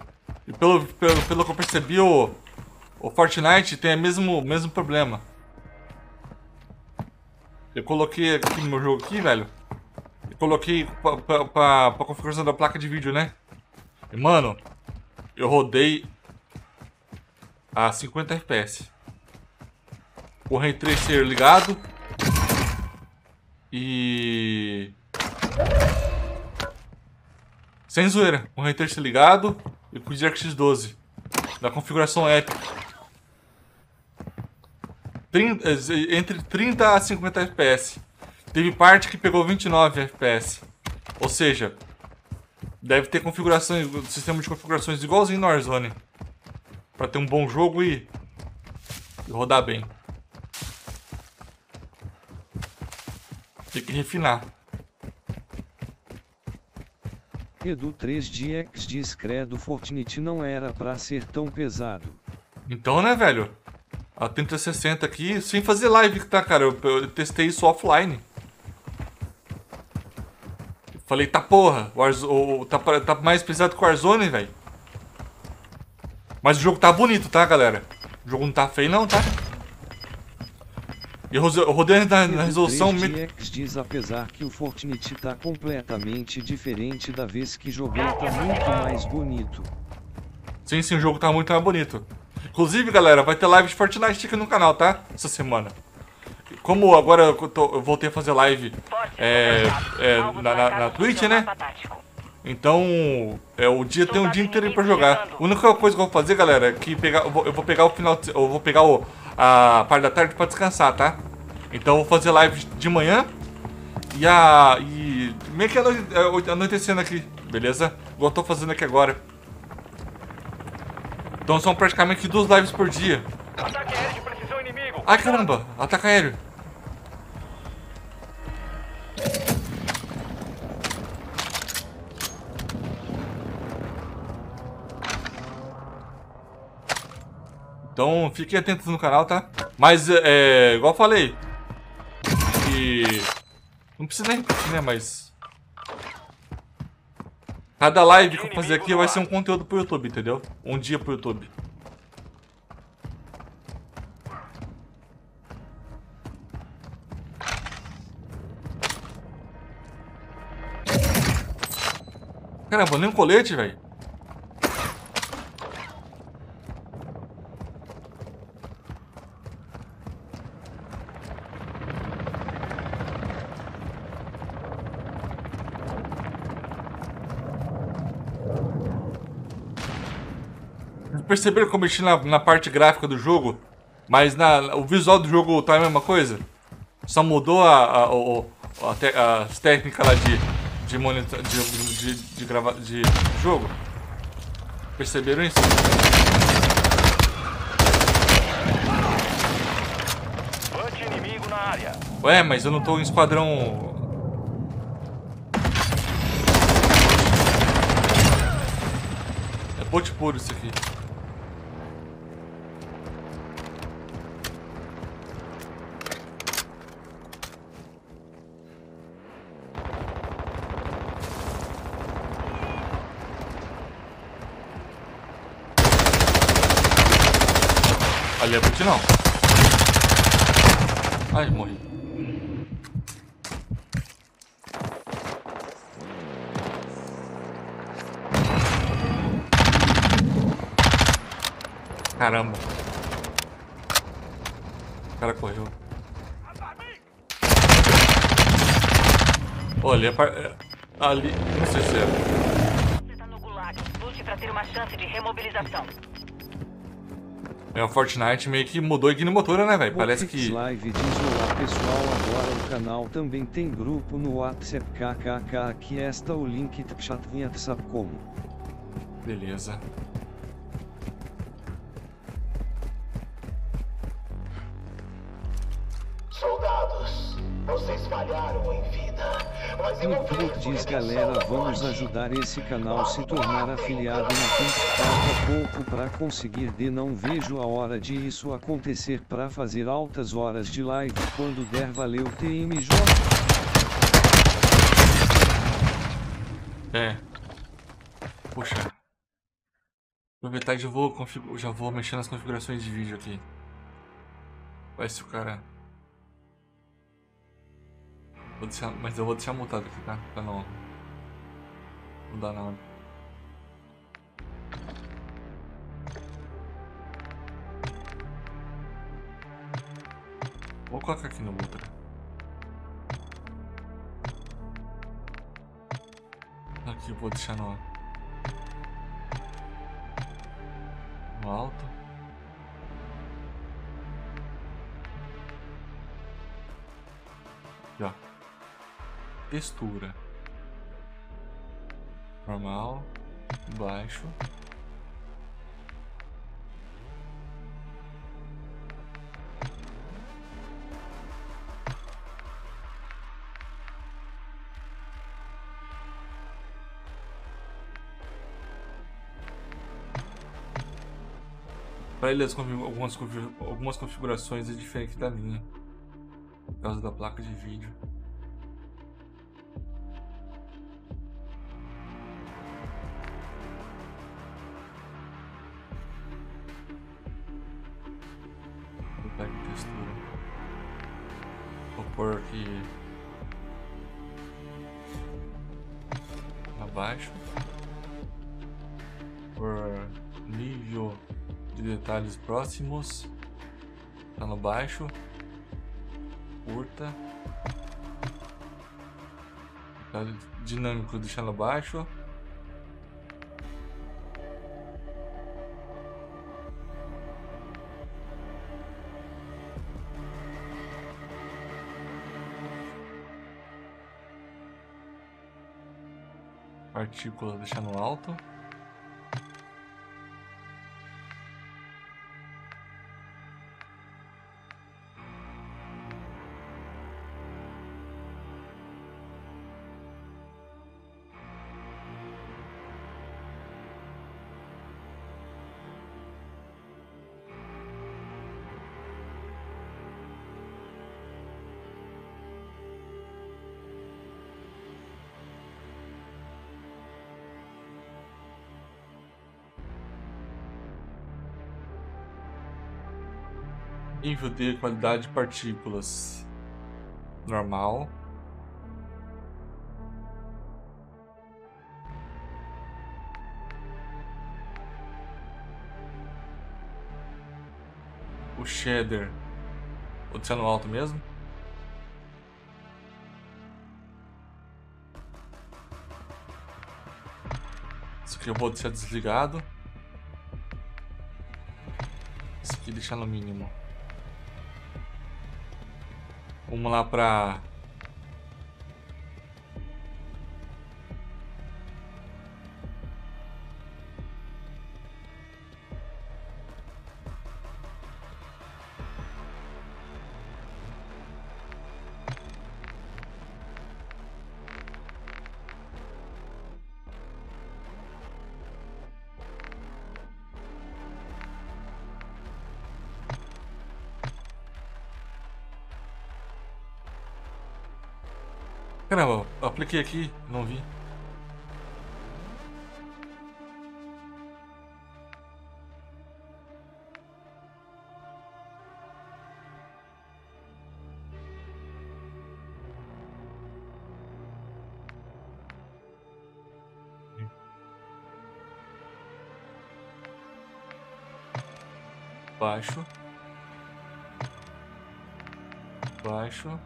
e pelo, pelo, pelo que eu percebi, o, o Fortnite tem o mesmo, mesmo problema. Eu coloquei aqui no meu jogo aqui, velho. Eu coloquei pra, pra, pra, pra configuração da placa de vídeo, né? E mano, eu rodei a cinquenta F P S. O Ray Tracing ligado. E... sem zoeira, com o Ray Tracing ligado e com o DirectX doze na configuração Epic, entre trinta a cinquenta F P S. Teve parte que pegou vinte e nove F P S. Ou seja, deve ter configurações, sistema de configurações igualzinho no Warzone, para ter um bom jogo e, e rodar bem. Tem que refinar. Edu três D X diz credo, Fortnite não era pra ser tão pesado. Então, né, velho? A trinta sessenta aqui, sem fazer live, tá, cara? Eu, eu testei isso offline. Falei, tá porra, o Warzone, tá, tá mais pesado que o Warzone, velho. Mas o jogo tá bonito, tá, galera? O jogo não tá feio, não, tá? Eu rodei na, na resolução... D L S S diz, apesar que o Fortnite tá completamente diferente da vez que joguei, tá muito mais bonito. Sim, sim, o jogo tá muito mais bonito. Inclusive, galera, vai ter live de Fortnite aqui no canal, tá? Essa semana. Como agora eu, tô, eu voltei a fazer live é, é, na, na, na Twitch, né? Então, é, o dia tem um dia inteiro pra jogar. A única coisa que eu vou fazer, galera, é que pegar, eu, vou, eu vou pegar o final... Eu vou pegar o... a parte da tarde para descansar, tá? Então eu vou fazer live de manhã e a... e meio que anoite, anoitecendo aqui, beleza? Igual eu tô fazendo aqui agora. Então são praticamente duas lives por dia. Ataque aéreo de precisão inimigo. Ai caramba, ataque aéreo. Então fiquem atentos no canal, tá? Mas, é, igual eu falei, que não precisa nem repetir, né? Mas cada live que eu fazer aqui vai ser um conteúdo pro YouTube, entendeu? Um dia pro YouTube. Caramba, nem um colete, velho. Perceberam que eu mexi na, na parte gráfica do jogo, mas na, o visual do jogo tá a mesma coisa? Só mudou a, a, a, a, te, a, as técnicas lá de de, monitor, de, de, de, grava, de jogo. Perceberam isso? Inimigo na área. Ué, mas eu não tô em esquadrão... É bote puro isso aqui. Ali é boot não. Ai, morri. Caramba. O cara correu. Pô, ali é par... ali... não sei se é. Você tá no gulag. Lute pra ter uma chance de remobilização. É, o Fortnite meio que mudou a ignomotora, né, velho? Parece que... Botrix Live diz olá, pessoal, agora o canal também tem grupo no WhatsApp, kkk, aqui está o link do chat em WhatsApp como... Beleza. Soldados, vocês falharam em vida, mas eu não vou diz galera, vamos ajudar esse canal se tornar afiliado na Twitch. Falta pouco pra conseguir de não vejo a hora de isso acontecer pra fazer altas horas de live quando der, valeu T M J. É. Poxa. Aproveitar e já vou, config... já vou mexer nas configurações de vídeo aqui. Vai se o cara... Vou deixar, mas eu vou deixar montado aqui, tá? Pra não... Não dá nada. Vou colocar aqui no Ultra. Aqui eu vou deixar no... No alto. Aqui, ó. Textura normal, baixo, para ele algumas, config algumas configurações é diferente da minha por causa da placa de vídeo. Abaixo por nível de detalhes próximos, tá no baixo, curta, dinâmico deixar no baixo, partícula deixar no alto, nível de qualidade de partículas normal, o shader vou deixar no alto mesmo, isso aqui eu vou deixar desligado, isso aqui deixar no mínimo. Vamos lá para Caramba, eu apliquei aqui, não vi. Baixo. Baixo.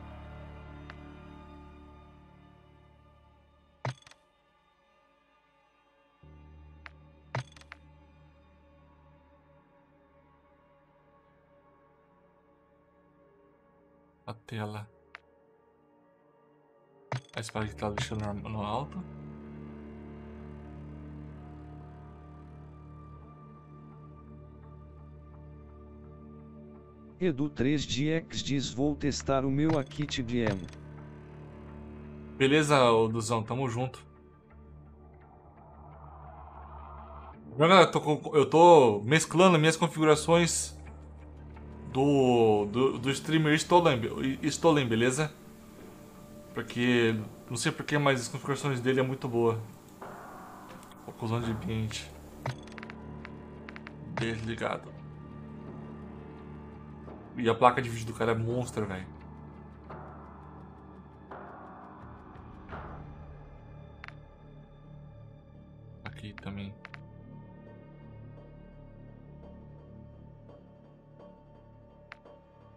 Tela. A espada que tá deixando no alto. Edu três D X diz: vou testar o meu Akit de emo. Beleza, Duzão, tamo junto. Eu tô, eu tô mesclando minhas configurações do, do, do streamer Stolen, Stolen, beleza? Porque, não sei porquê, mas as configurações dele é muito boa. Oclusão de ambiente desligado. E a placa de vídeo do cara é monstra, velho. Aqui também.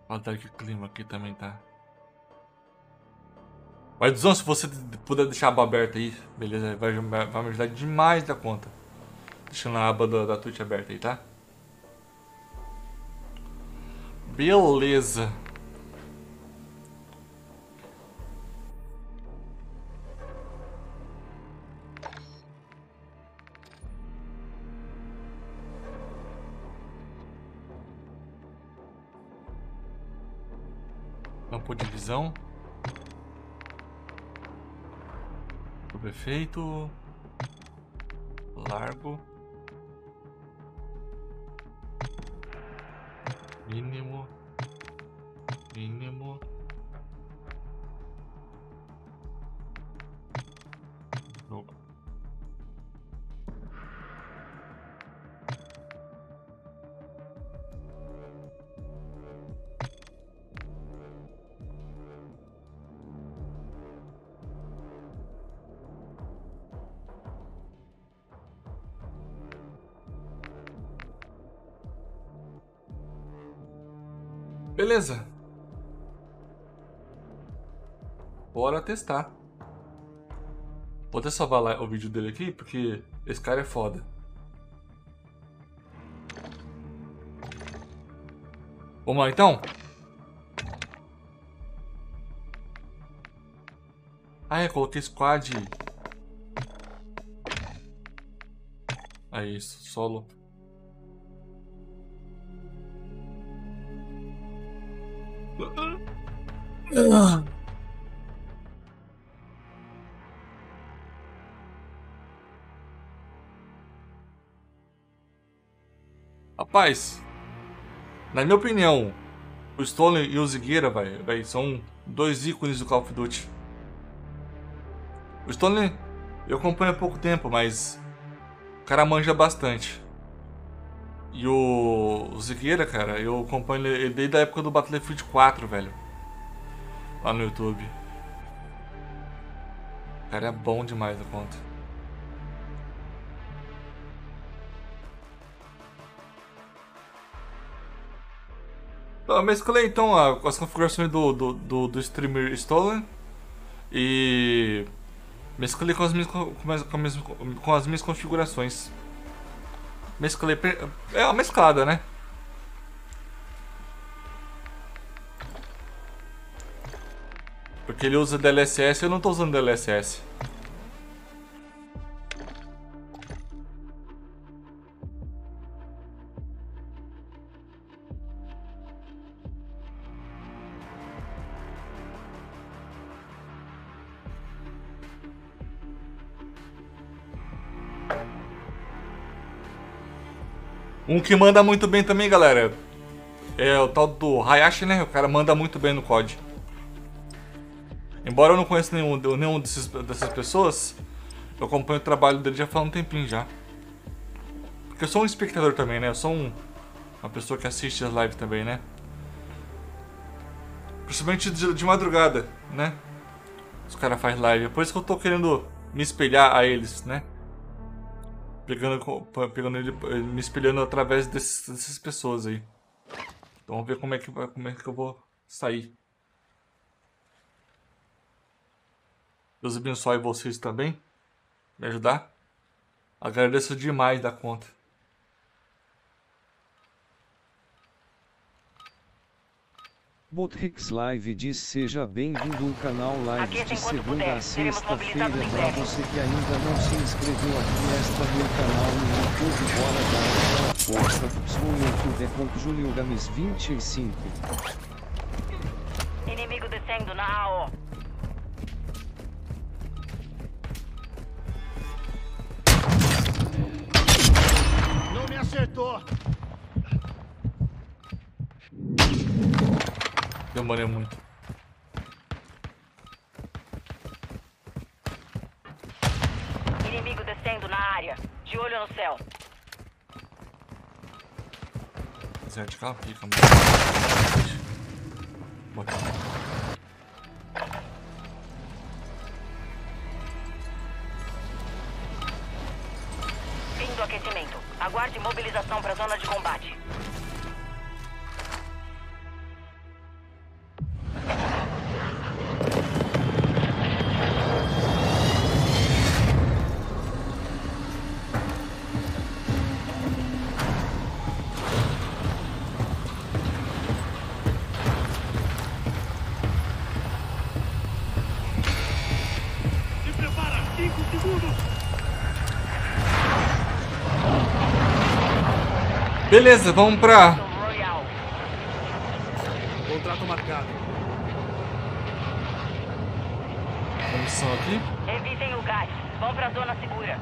Olha que clima aqui também tá. Mas, Duzão, se você puder deixar a aba aberta aí, beleza? Vai, vai, vai me ajudar demais da conta. Deixando a aba da, da Twitch aberta aí, tá? Beleza. Campo de visão. Perfeito. Largo. Mínimo. Mínimo. Jogo. Beleza. Bora testar. Vou até salvar lá o vídeo dele aqui, porque esse cara é foda. Vamos lá então? Ah, eu coloquei squad. É isso, solo. Ah. Rapaz, na minha opinião, o Stolen e o Zigueira, velho, são dois ícones do Call of Duty. O Stolen eu acompanho há pouco tempo, mas o cara manja bastante. E o, o Zigueira, cara, eu acompanho ele desde a época do Battlefield quatro, velho. Lá no YouTube. O cara é bom demais da conta. Eu mesclei então as configurações do, do, do, do streamer Stolen e mesclei com as minhas, com as, com as minhas, com as minhas configurações. Mesclei, é uma mesclada, né? Porque ele usa D L S S e eu não tô usando D L S S. Um que manda muito bem também, galera, é o tal do Rayash, né? O cara manda muito bem no C O D. Embora eu não conheça nenhum, nenhum desses, dessas pessoas, eu acompanho o trabalho dele já faz um tempinho já. Porque eu sou um espectador também, né? Eu sou um, uma pessoa que assiste as lives também, né? Principalmente de, de madrugada, né? Os caras fazem live. É por isso que eu tô querendo me espelhar a eles, né? Pegando, pegando ele, me espelhando através desses, dessas pessoas aí. Então vamos ver como é que, como é que eu vou sair. Deus abençoe vocês também. Me ajudar. Agradeço demais da conta. Botrix Live diz: seja bem-vindo ao canal Live de segunda a sexta-feira. Para você que ainda não se inscreveu aqui nesta meu canal no YouTube, bora dar gosta do Smule, youtuber.Júlio Games vinte e cinco. Inimigo descendo na A O. Não me acertou. Demorei muito. Inimigo descendo na área. De olho no céu. Zero de carro, pica, mano. Fim do aquecimento. Aguarde mobilização para a zona de combate. Beleza, vamos pra... Contrato marcado. Vamos só aqui. Evitem o gás. Vão pra zona segura.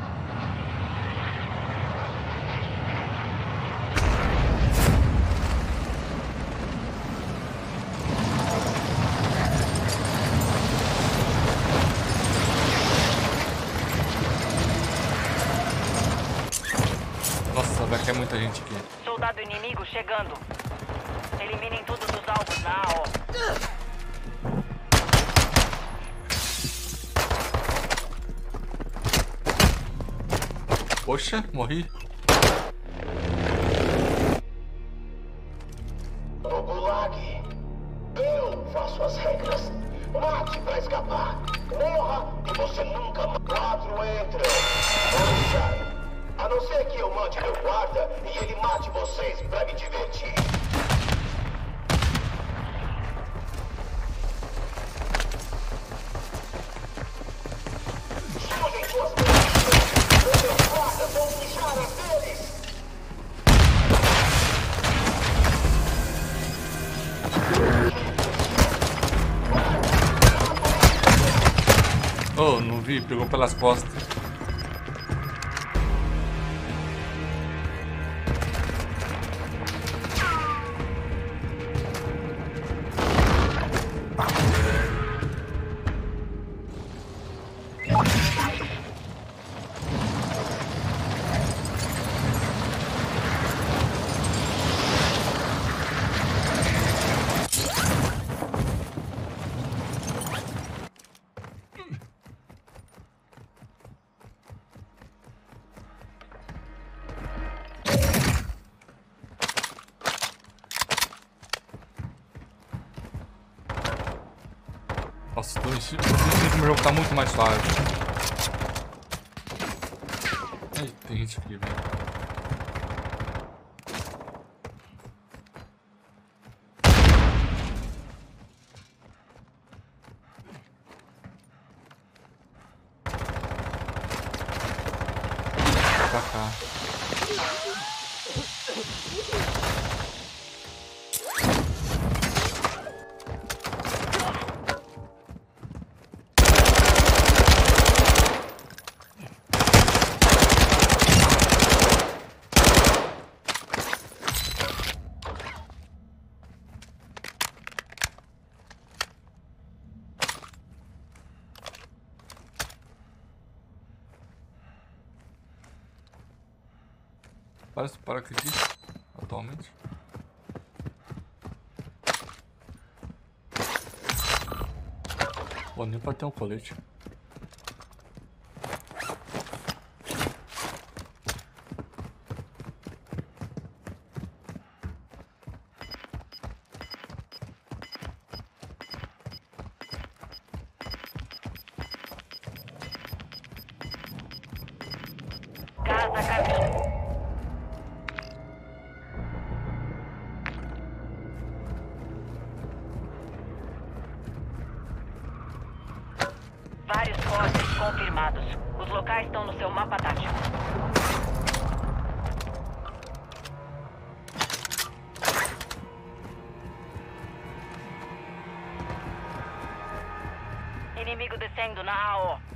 Nossa, vai cair muita gente aqui. Soldado inimigo chegando. Eliminem todos os alvos na A O. Poxa, morri. Pegou pelas costas. Nossa, tô enchido, o jogo tá muito mais suave. Ai, tem gente aqui, velho. Pra cá. Parece para acredito atualmente. Pô, nem para ter um colete. Vários fósseis confirmados. Os locais estão no seu mapa tático. Inimigo descendo na A O.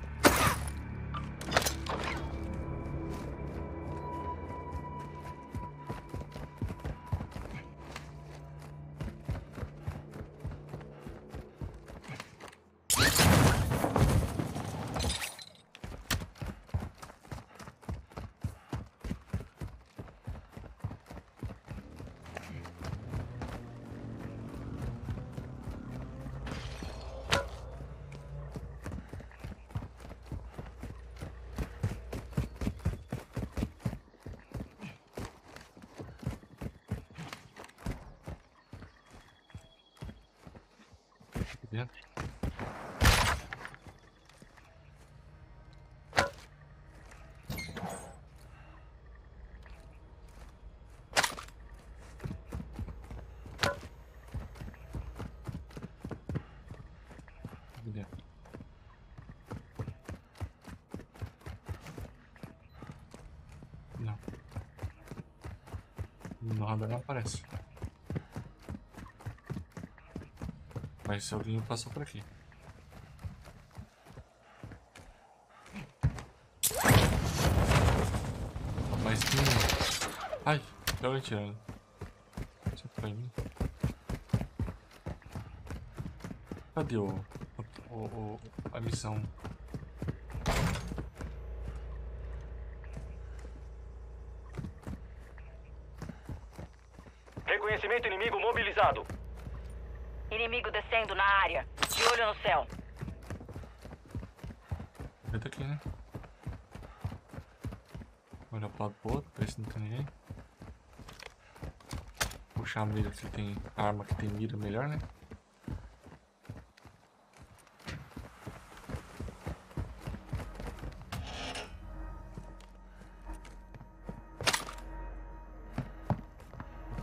No radar não aparece. Mas se alguém passou por aqui. Mas tem... Ai, eu vou tirando. Isso foi mim. Cadê o... o, o a missão? Reconhecimento inimigo mobilizado. Inimigo descendo na área. De olho no céu. Ele tá aqui, né? Olha pro lado pro outro, ver se não tem ninguém. Puxar a mira que tem arma que tem mira melhor, né?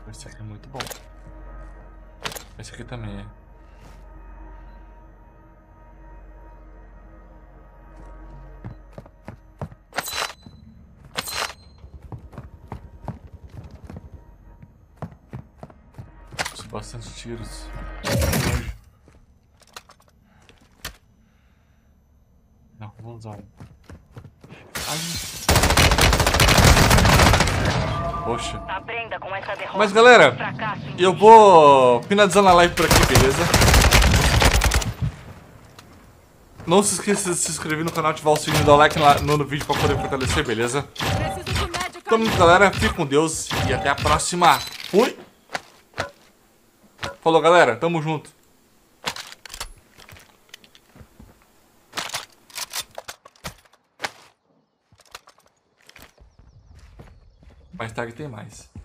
Esse aqui é muito bom. Esse aqui também é. Bastante tiros. Não, vou usar um. Poxa. Aprenda com essa derrota. Mas galera, eu vou finalizando a live por aqui, beleza? Não se esqueça de se inscrever no canal, ativar o sininho e dar o like no, no vídeo pra poder fortalecer, beleza? Então, galera, fique com Deus e até a próxima. Fui! Falou, galera. Tamo junto. Mais tarde tem mais.